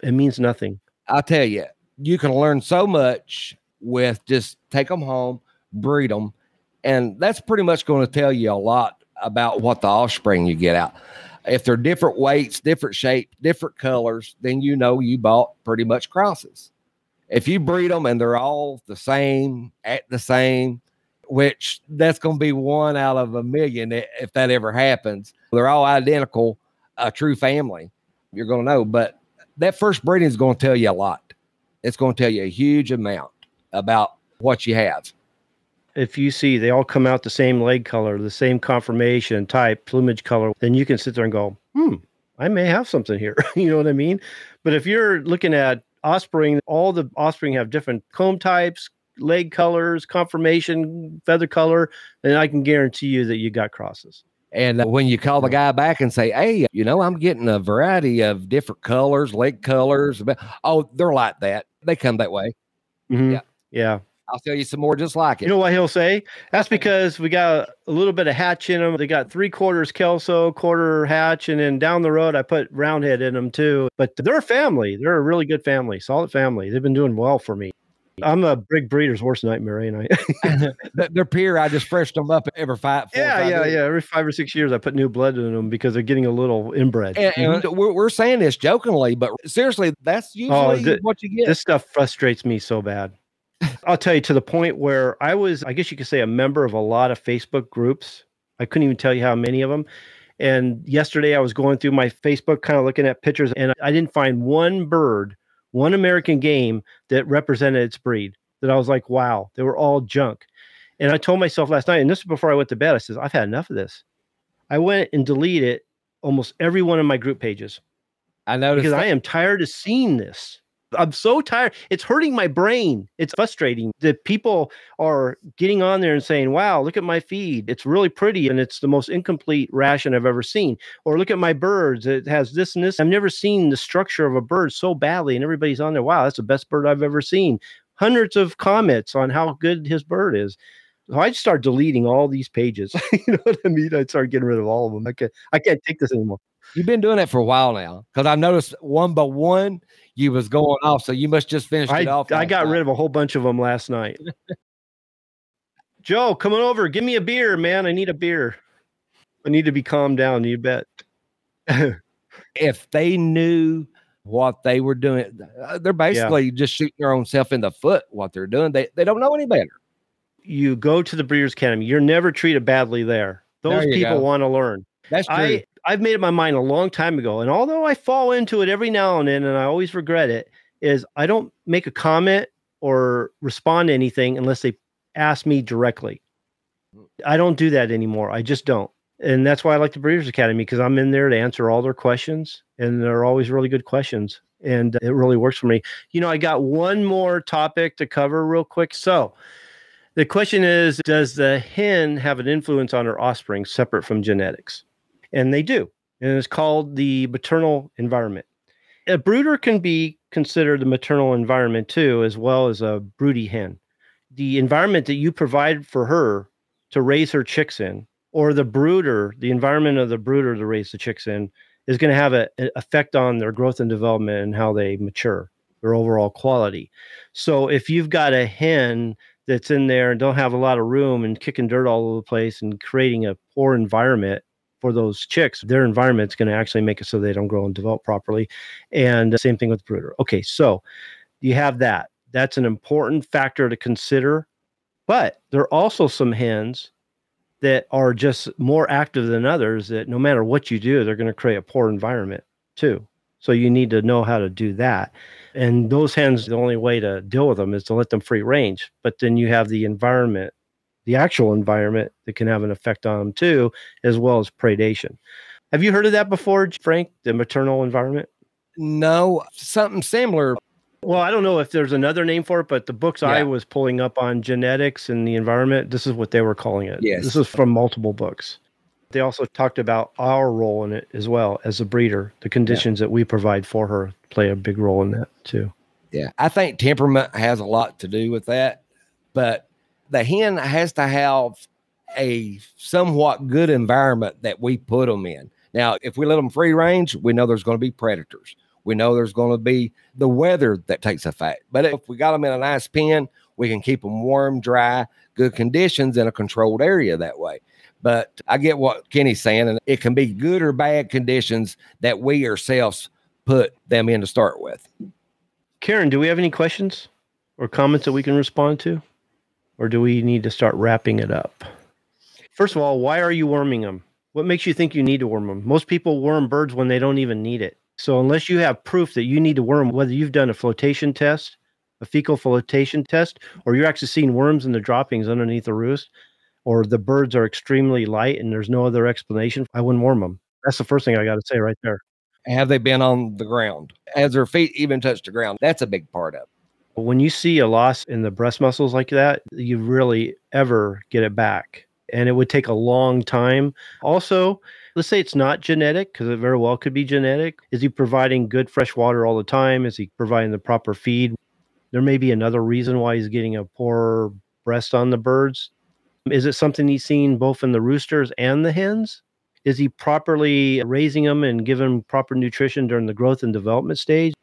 It means nothing. I'll tell you, you can learn so much with just take them home, breed them. And that's pretty much going to tell you a lot about what the offspring you get out. If they're different weights, different shape, different colors, then you know you bought pretty much crosses. If you breed them and they're all the same, at the same, which that's going to be one out of a million if that ever happens. They're all identical, a true family, you're going to know. But that first breeding is going to tell you a lot. It's going to tell you a huge amount about what you have. If you see they all come out the same leg color, the same conformation, type, plumage color, then you can sit there and go, I may have something here. You know what I mean? But if you're looking at offspring, all the offspring have different comb types, leg colors, conformation, feather color, then I can guarantee you that you got crosses. And when you call the guy back and say, hey, you know, I'm getting a variety of different colors, leg colors. Oh, they're like that. They come that way. Mm-hmm. Yeah. I'll tell you some more just like it. You know what he'll say? That's because we got a little bit of Hatch in them. They got 3/4 Kelso, 1/4 Hatch. And then down the road, I put Roundhead in them too. But they're a family. They're a really good family, solid family. They've been doing well for me. I'm a big breeder's worst nightmare, ain't I? They're pure. I just freshed them up every five years. Every 5 or 6 years, I put new blood in them because they're getting a little inbred. And we're saying this jokingly, but seriously, that's usually what you get. This stuff frustrates me so bad. I'll tell you, to the point where I was, I guess you could say, a member of a lot of Facebook groups. I couldn't even tell you how many of them. And yesterday I was going through my Facebook, kind of looking at pictures, and I didn't find one bird, one American game that represented its breed, that I was like, wow, they were all junk. And I told myself last night, and this is before I went to bed, I said, I've had enough of this. I went and deleted almost every one of my group pages. I noticed because I am tired of seeing this. I'm so tired. It's hurting my brain. It's frustrating that people are getting on there and saying, wow, look at my feed. It's really pretty. And it's the most incomplete ration I've ever seen. Or look at my birds. It has this and this. I've never seen the structure of a bird so badly. And everybody's on there. Wow, that's the best bird I've ever seen. Hundreds of comments on how good his bird is. So I just start deleting all these pages. You know what I mean? I start getting rid of all of them. I can't take this anymore. You've been doing that for a while now, because I noticed one by one you was going off. So you must just finish it off. I got rid of a whole bunch of them last night. Joe, come on over. Give me a beer, man. I need a beer. I need to be calmed down. You bet. if they knew what they were doing, they're basically just shooting their own self in the foot. What they're doing, they don't know any better. You go to the Breeders Academy, you're never treated badly there. Those people want to learn. That's true. I've made up my mind a long time ago, and although I fall into it every now and then, and I always regret it, is I don't make a comment or respond to anything unless they ask me directly. I don't do that anymore. I just don't. And that's why I like the Breeders Academy, because I'm in there to answer all their questions, and they're always really good questions, and it really works for me. You know, I got one more topic to cover real quick. So the question is, does the hen have an influence on her offspring separate from genetics? And they do. And it's called the maternal environment. A brooder can be considered the maternal environment too, as well as a broody hen. The environment that you provide for her to raise her chicks in, or the brooder, the environment of the brooder to raise the chicks in, is going to have an effect on their growth and development and how they mature, their overall quality. So if you've got a hen that's in there and don't have a lot of room and kicking dirt all over the place and creating a poor environment for those chicks, their environment's going to actually make it so they don't grow and develop properly. And same thing with brooder. Okay, so you have that. That's an important factor to consider. But there are also some hens that are just more active than others that no matter what you do, they're going to create a poor environment too. So you need to know how to do that. And those hens, the only way to deal with them is to let them free range. But then you have the environment, the actual environment, that can have an effect on them too, as well as predation. Have you heard of that before, Frank, the maternal environment? No, something similar. Well, I don't know if there's another name for it, but the books I was pulling up on genetics and the environment, this is what they were calling it. Yes. This is from multiple books. They also talked about our role in it as well as a breeder. The conditions that we provide for her play a big role in that too. Yeah. I think temperament has a lot to do with that, but the hen has to have a somewhat good environment that we put them in. Now, if we let them free range, we know there's going to be predators. We know there's going to be the weather that takes effect. But if we got them in a nice pen, we can keep them warm, dry, good conditions in a controlled area that way. But I get what Kenny's saying, and it can be good or bad conditions that we ourselves put them in to start with. Karen, do we have any questions or comments that we can respond to? Or do we need to start wrapping it up? First of all, why are you worming them? What makes you think you need to worm them? Most people worm birds when they don't even need it. So unless you have proof that you need to worm, whether you've done a flotation test, a fecal flotation test, or you're actually seeing worms in the droppings underneath the roost, or the birds are extremely light and there's no other explanation, I wouldn't worm them. That's the first thing I got to say right there. Have they been on the ground? Has their feet even touched the ground? That's a big part of it. When you see a loss in the breast muscles like that, you rarely ever get it back. And it would take a long time. Also, let's say it's not genetic, because it very well could be genetic. Is he providing good fresh water all the time? Is he providing the proper feed? There may be another reason why he's getting a poor breast on the birds. Is it something he's seen both in the roosters and the hens? Is he properly raising them and giving them proper nutrition during the growth and development stage?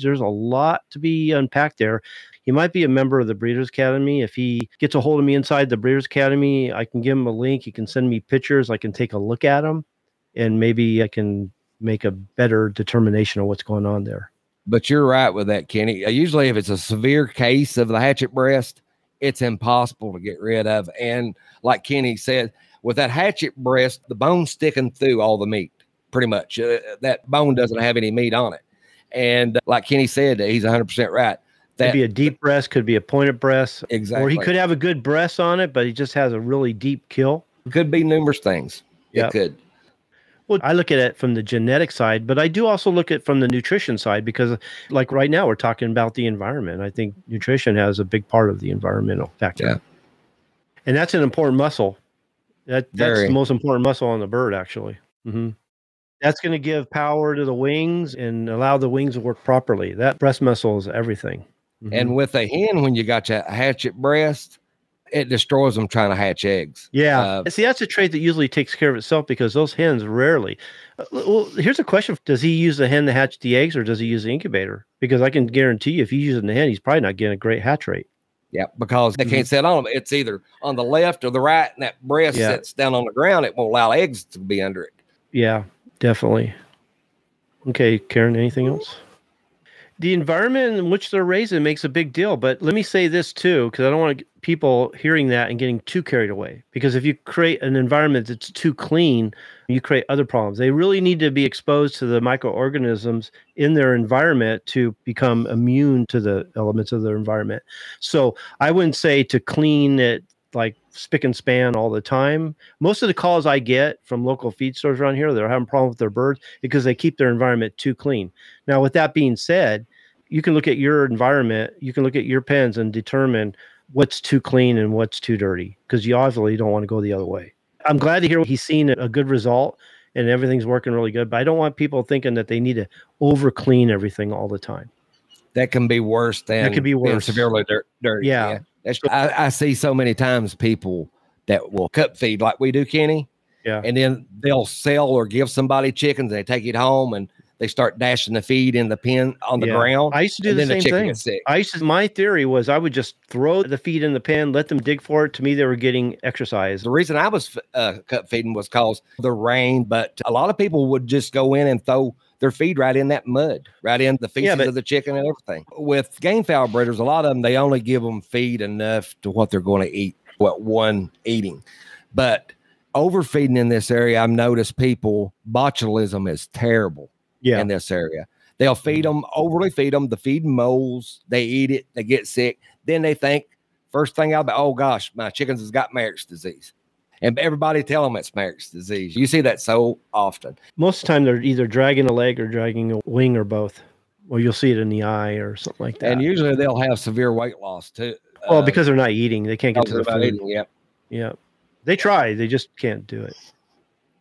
There's a lot to be unpacked there. He might be a member of the Breeders Academy. If he gets a hold of me inside the Breeders Academy, I can give him a link. He can send me pictures. I can take a look at them, and maybe I can make a better determination of what's going on there. But you're right with that, Kenny. Usually if it's a severe case of the hatchet breast, it's impossible to get rid of. And like Kenny said, with that hatchet breast, the bone's sticking through all the meat, pretty much. That bone doesn't have any meat on it. And like Kenny said, he's 100% right. That could be a deep breast, could be a pointed breast. Exactly. Or he could have a good breast on it, but he just has a really deep kill. Could be numerous things. Yep. It could. Well, I look at it from the genetic side, but I do also look at it from the nutrition side, because like right now we're talking about the environment. I think nutrition has a big part of the environmental factor. Yeah. And that's an important muscle. That's the most important muscle on the bird, actually. Mm-hmm. That's going to give power to the wings and allow the wings to work properly. That breast muscle is everything. Mm-hmm. And with a hen, when you got your hatchet breast, it destroys them trying to hatch eggs. Yeah. See, that's a trait that usually takes care of itself, because those hens rarely. Well, here's a question. Does he use the hen to hatch the eggs, or does he use the incubator? Because I can guarantee you, if he's using the hen, he's probably not getting a great hatch rate. Yeah, because they can't sit on them. It's either on the left or the right, and that breast sits down on the ground. It won't allow eggs to be under it. Yeah, definitely. Okay, Karen, anything else? The environment in which they're raised makes a big deal, but let me say this too, because I don't want people hearing that and getting too carried away. Because if you create an environment that's too clean, you create other problems. They really need to be exposed to the microorganisms in their environment to become immune to the elements of their environment. So I wouldn't say to clean it like spick and span all the time. Most of the calls I get from local feed stores around here, they're having problems with their birds because they keep their environment too clean. Now, with that being said, you can look at your environment, you can look at your pens and determine what's too clean and what's too dirty, because you obviously don't want to go the other way. I'm glad to hear he's seen a good result and everything's working really good, but I don't want people thinking that they need to over clean everything all the time. That can be worse than being severely dirty. Yeah. I see so many times people that will cup feed like we do, Kenny. Yeah. And then they'll sell or give somebody chickens. They take it home and they start dashing the feed in the pen on the ground. I used to do the same thing. Sick. My theory was I would just throw the feed in the pen, let them dig for it. To me, they were getting exercise. The reason I was cup feeding was because the rain, but a lot of people would just go in and throw their feed right in that mud, right in the feces of the chicken and everything. With game fowl breeders, a lot of them, they only give them feed enough to what they're going to eat, what one eating. But overfeeding in this area, I've noticed people, botulism is terrible in this area. They'll feed them, overly feed them. The feed molds. They eat it. They get sick. Then they think, first thing out, oh, gosh, my chickens has got Marek's disease. And everybody tell them it's Marek's disease. You see that so often. Most of the time, they're either dragging a leg or dragging a wing or both. Or you'll see it in the eye or something like that. And usually they'll have severe weight loss too. Well, because they're not eating. They can't get to the food. Yeah. They try. They just can't do it.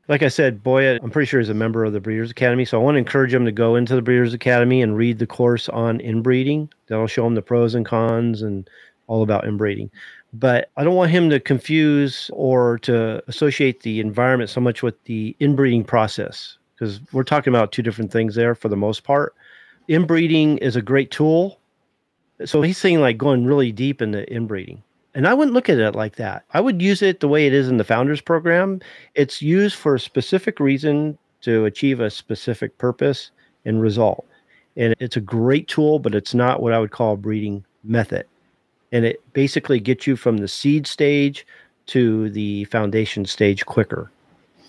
Like I said, Boya, I'm pretty sure he's a member of the Breeders Academy. So I want to encourage him to go into the Breeders Academy and read the course on inbreeding. That'll show him the pros and cons and all about inbreeding. But I don't want him to confuse or to associate the environment so much with the inbreeding process, because we're talking about two different things there for the most part. Inbreeding is a great tool. So he's saying like going really deep into inbreeding. And I wouldn't look at it like that. I would use it the way it is in the Founders Program. It's used for a specific reason to achieve a specific purpose and result. And it's a great tool, but it's not what I would call a breeding method. And it basically gets you from the seed stage to the foundation stage quicker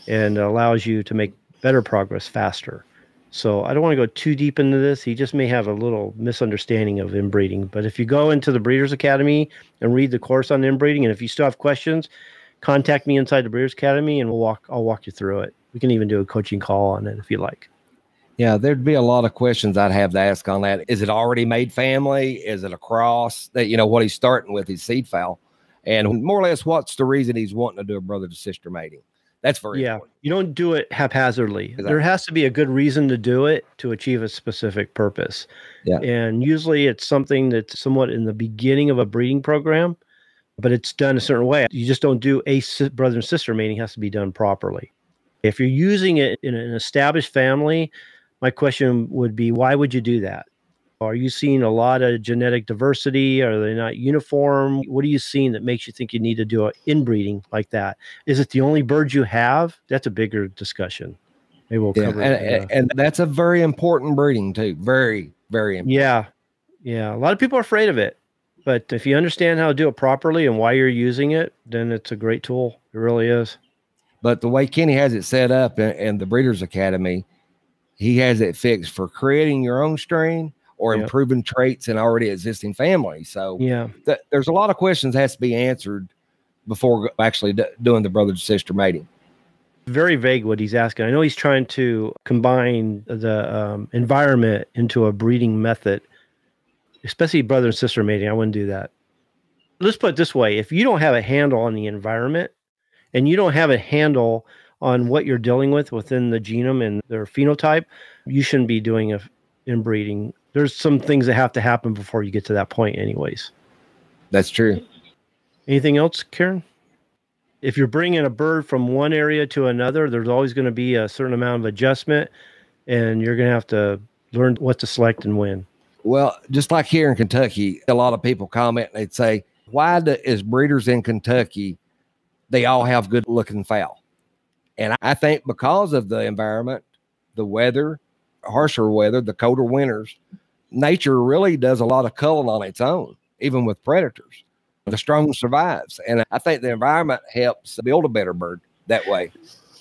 and allows you to make better progress faster. So I don't want to go too deep into this. He just may have a little misunderstanding of inbreeding. But if you go into the Breeders Academy and read the course on inbreeding, and if you still have questions, contact me inside the Breeders Academy and I'll walk you through it. We can even do a coaching call on it if you like. Yeah, there'd be a lot of questions I'd have to ask on that. Is it already made family? Is it a cross? That, you know, what he's starting with, his seed fowl. And more or less, what's the reason he's wanting to do a brother to sister mating? That's very important. You don't do it haphazardly. Exactly. There has to be a good reason to do it to achieve a specific purpose. Yeah. And usually it's something that's somewhat in the beginning of a breeding program, but it's done a certain way. You just don't do a brother and sister mating. It has to be done properly. If you're using it in an established family, my question would be, why would you do that? Are you seeing a lot of genetic diversity? Are they not uniform? What are you seeing that makes you think you need to do an inbreeding like that? Is it the only bird you have? That's a bigger discussion. Maybe we'll cover it. And that's a very important breeding too. Very, very important. Yeah. Yeah. A lot of people are afraid of it. But if you understand how to do it properly and why you're using it, then it's a great tool. It really is. But the way Kenny has it set up in the Breeders Academy, he has it fixed for creating your own strain or improving traits in already existing families. So there's a lot of questions that has to be answered before actually doing the brother to sister mating. Very vague what he's asking. I know he's trying to combine the environment into a breeding method, especially brother and sister mating. I wouldn't do that. Let's put it this way. If you don't have a handle on the environment and you don't have a handle on what you're dealing with within the genome and their phenotype, you shouldn't be doing inbreeding. There's some things that have to happen before you get to that point anyways. That's true. Anything else, Karen? If you're bringing a bird from one area to another, there's always going to be a certain amount of adjustment, and you're going to have to learn what to select and when. Well, just like here in Kentucky, a lot of people comment, they'd say, why is breeders in Kentucky, they all have good-looking fowl? And I think because of the environment, the weather, harsher weather, the colder winters, nature really does a lot of culling on its own, even with predators. The strong survives. And I think the environment helps build a better bird that way.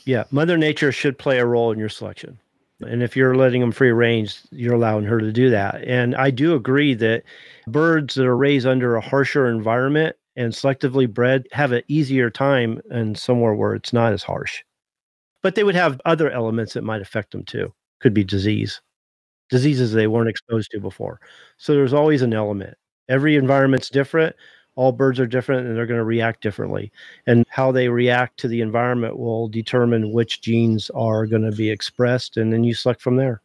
Yeah. Mother Nature should play a role in your selection. And if you're letting them free range, you're allowing her to do that. And I do agree that birds that are raised under a harsher environment and selectively bred have an easier time and somewhere where it's not as harsh. But they would have other elements that might affect them too. Could be diseases they weren't exposed to before. So there's always an element. Every environment's different. All birds are different, and they're going to react differently. And how they react to the environment will determine which genes are going to be expressed, and then you select from there.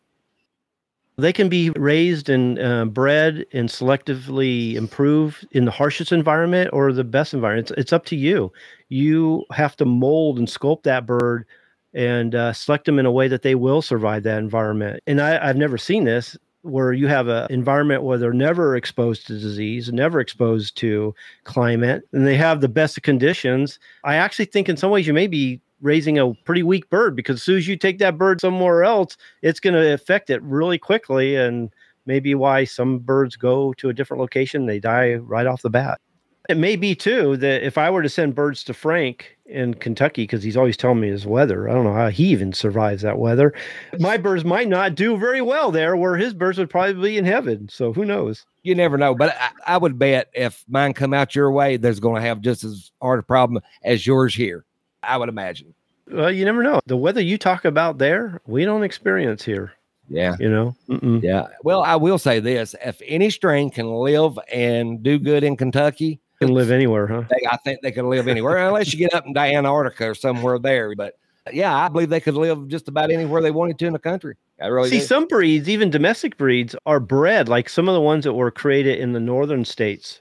They can be raised and bred and selectively improved in the harshest environment or the best environment. It's up to you. You have to mold and sculpt that bird and select them in a way that they will survive that environment. And I've never seen this, where you have an environment where they're never exposed to disease, never exposed to climate, and they have the best of conditions. I actually think in some ways you may be raising a pretty weak bird, because as soon as you take that bird somewhere else, it's going to affect it really quickly, and maybe why some birds go to a different location, they die right off the bat. It may be, too, that if I were to send birds to Frank in Kentucky, because he's always telling me his weather, I don't know how he even survives that weather, my birds might not do very well there, where his birds would probably be in heaven. So who knows? You never know. But I would bet if mine come out your way, there's going to have just as hard a problem as yours here, I would imagine. Well, you never know. The weather you talk about there, we don't experience here. Yeah. You know? Mm-mm. Yeah. Well, I will say this. If any strain can live and do good in Kentucky, can live anywhere, huh? I think they can live anywhere, unless you get up in Antarctica or somewhere there. But yeah, I believe they could live just about anywhere they wanted to in the country. I really see do. Some breeds, even domestic breeds, are bred. Like some of the ones that were created in the northern states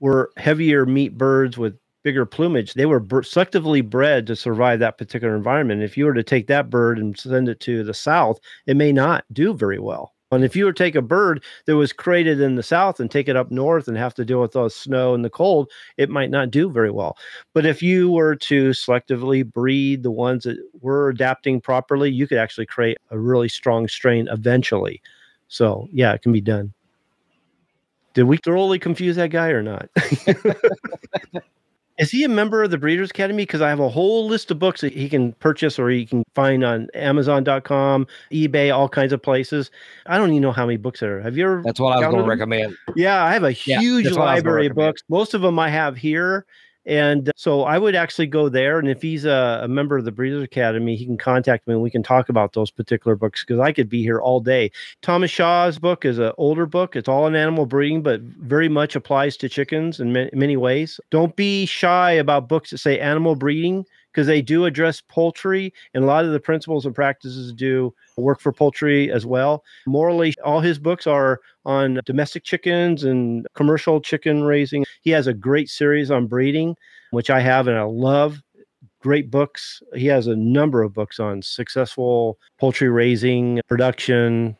were heavier meat birds with bigger plumage. They were selectively bred to survive that particular environment. If you were to take that bird and send it to the south, it may not do very well. And if you were to take a bird that was created in the south and take it up north and have to deal with the snow and the cold, it might not do very well. But if you were to selectively breed the ones that were adapting properly, you could actually create a really strong strain eventually. So, yeah, it can be done. Did we thoroughly confuse that guy or not? Is he a member of the Breeders Academy? Because I have a whole list of books that he can purchase, or he can find on Amazon.com, eBay, all kinds of places. I don't even know how many books there are. Have you ever? That's what I was going to recommend. Yeah, I have a huge library of books. Most of them I have here. And so I would actually go there. And if he's a member of the Breeders Academy, he can contact me and we can talk about those particular books, because I could be here all day. Thomas Shaw's book is an older book. It's all on animal breeding, but very much applies to chickens in many ways. Don't be shy about books that say animal breeding, because they do address poultry, and a lot of the principles and practices do work for poultry as well. Morley, all his books are on domestic chickens and commercial chicken raising. He has a great series on breeding, which I have and I love. Great books. He has a number of books on successful poultry raising, production,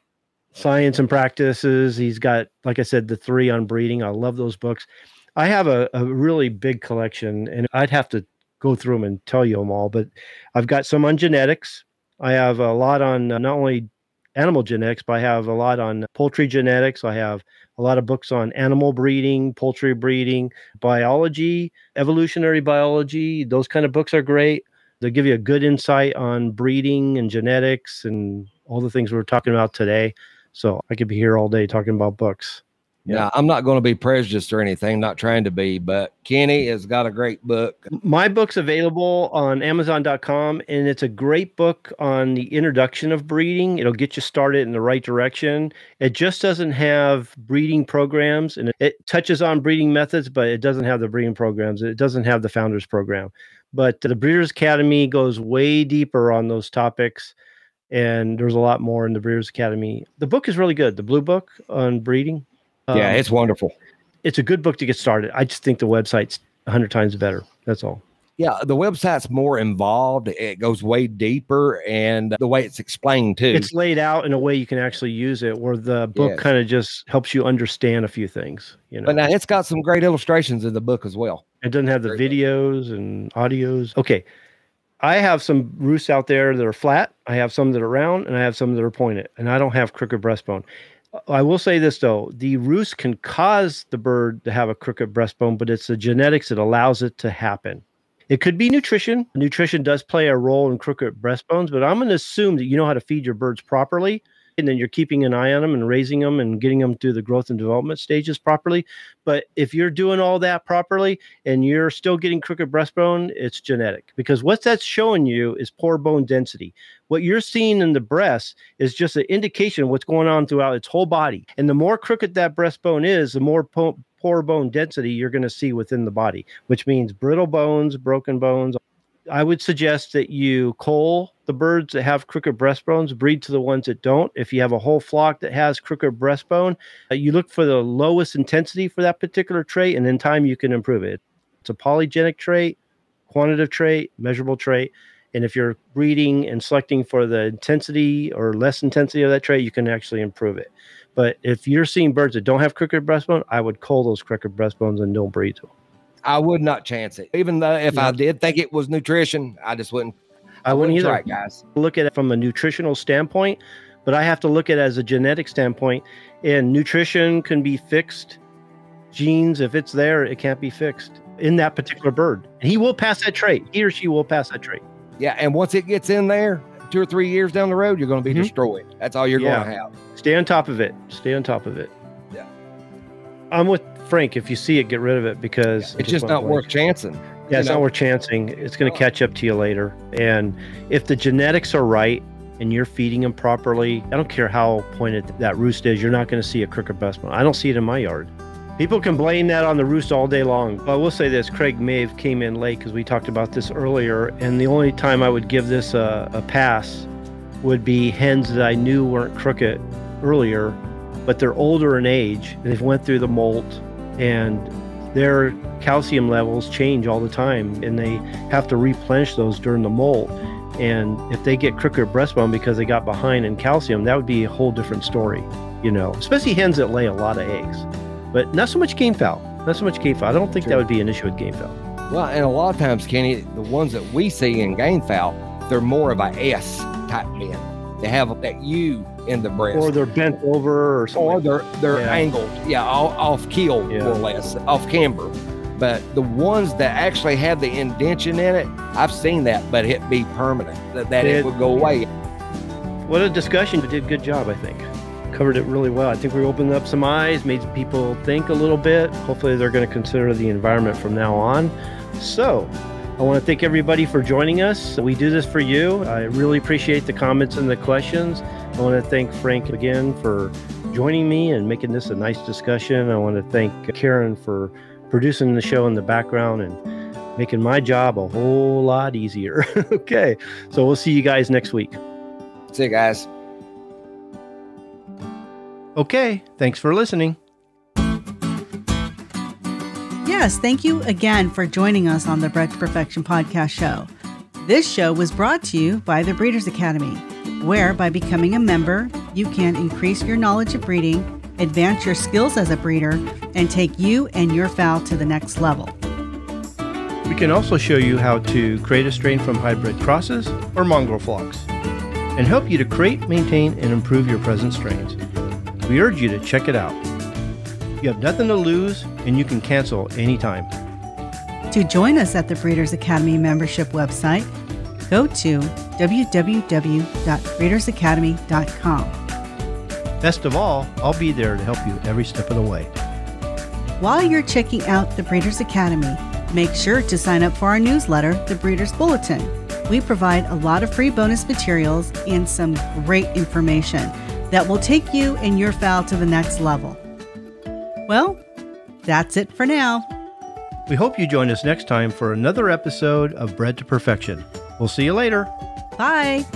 science and practices. He's got, like I said, the three on breeding. I love those books. I have a really big collection, and I'd have to go through them and tell you them all, but I've got some on genetics. I have a lot on not only animal genetics, but I have a lot on poultry genetics. I have a lot of books on animal breeding, poultry breeding, biology, evolutionary biology. Those kind of books are great. They'll give you a good insight on breeding and genetics and all the things we're talking about today. So I could be here all day talking about books. Yeah, I'm not going to be prejudiced or anything, not trying to be, but Kenny has got a great book. My book's available on Amazon.com, and it's a great book on the introduction of breeding. It'll get you started in the right direction. It just doesn't have breeding programs, and it touches on breeding methods, but it doesn't have the breeding programs. It doesn't have the Founders Program. But the Breeders Academy goes way deeper on those topics, and there's a lot more in the Breeders Academy. The book is really good, the Blue Book on Breeding. Yeah, it's wonderful. It's a good book to get started. I just think the website's 100 times better. That's all. Yeah, the website's more involved. It goes way deeper, and the way it's explained, too. It's laid out in a way you can actually use it, where the book kind of just helps you understand a few things. You know? But now it's got some great illustrations in the book as well. It doesn't have the videos and audios. Okay, I have some roosts out there that are flat. I have some that are round, and I have some that are pointed, and I don't have crooked breastbone. I will say this, though. The roost can cause the bird to have a crooked breastbone, but it's the genetics that allows it to happen. It could be nutrition. Nutrition does play a role in crooked breastbones, but I'm going to assume that you know how to feed your birds properly, and then you're keeping an eye on them and raising them and getting them through the growth and development stages properly. But if you're doing all that properly and you're still getting crooked breastbone, it's genetic. Because what that's showing you is poor bone density. What you're seeing in the breast is just an indication of what's going on throughout its whole body. And the more crooked that breastbone is, the more poor bone density you're going to see within the body, which means brittle bones, broken bones. I would suggest that you cull the birds that have crooked breastbones, breed to the ones that don't. If you have a whole flock that has crooked breastbone, you look for the lowest intensity for that particular trait, and in time you can improve it. It's a polygenic trait, quantitative trait, measurable trait. And if you're breeding and selecting for the intensity or less intensity of that trait, you can actually improve it. But if you're seeing birds that don't have crooked breastbone, I would cull those crooked breastbones and don't breed to them. I would not chance it. Even though if I did think it was nutrition, I just wouldn't. I wouldn't either. Try it, guys. Look at it from a nutritional standpoint, but I have to look at it as a genetic standpoint. And nutrition can be fixed. Genes, if it's there, it can't be fixed in that particular bird. And he will pass that trait. He or she will pass that trait. Yeah, and once it gets in there, 2 or 3 years down the road, you're going to be destroyed. That's all you're going to have. Stay on top of it. Stay on top of it. Yeah. I'm with Frank. If you see it, get rid of it, because it's just not worth chancing. Yeah, it's not worth chancing. It's going to catch up to you later. And if the genetics are right and you're feeding them properly, I don't care how pointed that roost is, you're not going to see a crooked breastbone. I don't see it in my yard. People can blame that on the roost all day long. But I will say this, Craig Mave came in late because we talked about this earlier. And the only time I would give this a pass would be hens that I knew weren't crooked earlier, but they're older in age and they've went through the molt and their calcium levels change all the time. And they have to replenish those during the molt. And if they get crooked breastbone because they got behind in calcium, that would be a whole different story, you know, especially hens that lay a lot of eggs. But not so much game fowl. Not so much game fowl. I don't think that would be an issue with game fowl. Well, and a lot of times, Kenny, the ones that we see in game fowl, they're more of a S type men. They have that U in the breast. Or they're bent over or something. Or they're angled. Yeah, off keel, more or less, off camber. But the ones that actually have the indention in it, I've seen that, but it be permanent. That it would go away. What a discussion. We did a good job, I think. Covered it really well. I think we opened up some eyes, made people think a little bit. Hopefully they're going to consider the environment from now on. So I want to thank everybody for joining us. We do this for you. I really appreciate the comments and the questions. I want to thank Frank again for joining me and making this a nice discussion. I want to thank Karen for producing the show in the background and making my job a whole lot easier. Okay, so we'll see you guys next week. See you guys. Okay, thanks for listening. Yes, thank you again for joining us on the Bred to Perfection podcast show. This show was brought to you by the Breeders Academy, where by becoming a member, you can increase your knowledge of breeding, advance your skills as a breeder, and take you and your fowl to the next level. We can also show you how to create a strain from hybrid crosses or mongrel flocks and help you to create, maintain, and improve your present strains. We urge you to check it out. You have nothing to lose, and you can cancel anytime. To join us at the Breeders Academy membership website, go to www.breedersacademy.com. Best of all, I'll be there to help you every step of the way. While you're checking out the Breeders Academy, make sure to sign up for our newsletter, The Breeders Bulletin. We provide a lot of free bonus materials and some great information that will take you and your fowl to the next level. Well, that's it for now. We hope you join us next time for another episode of Bred to Perfection. We'll see you later. Bye.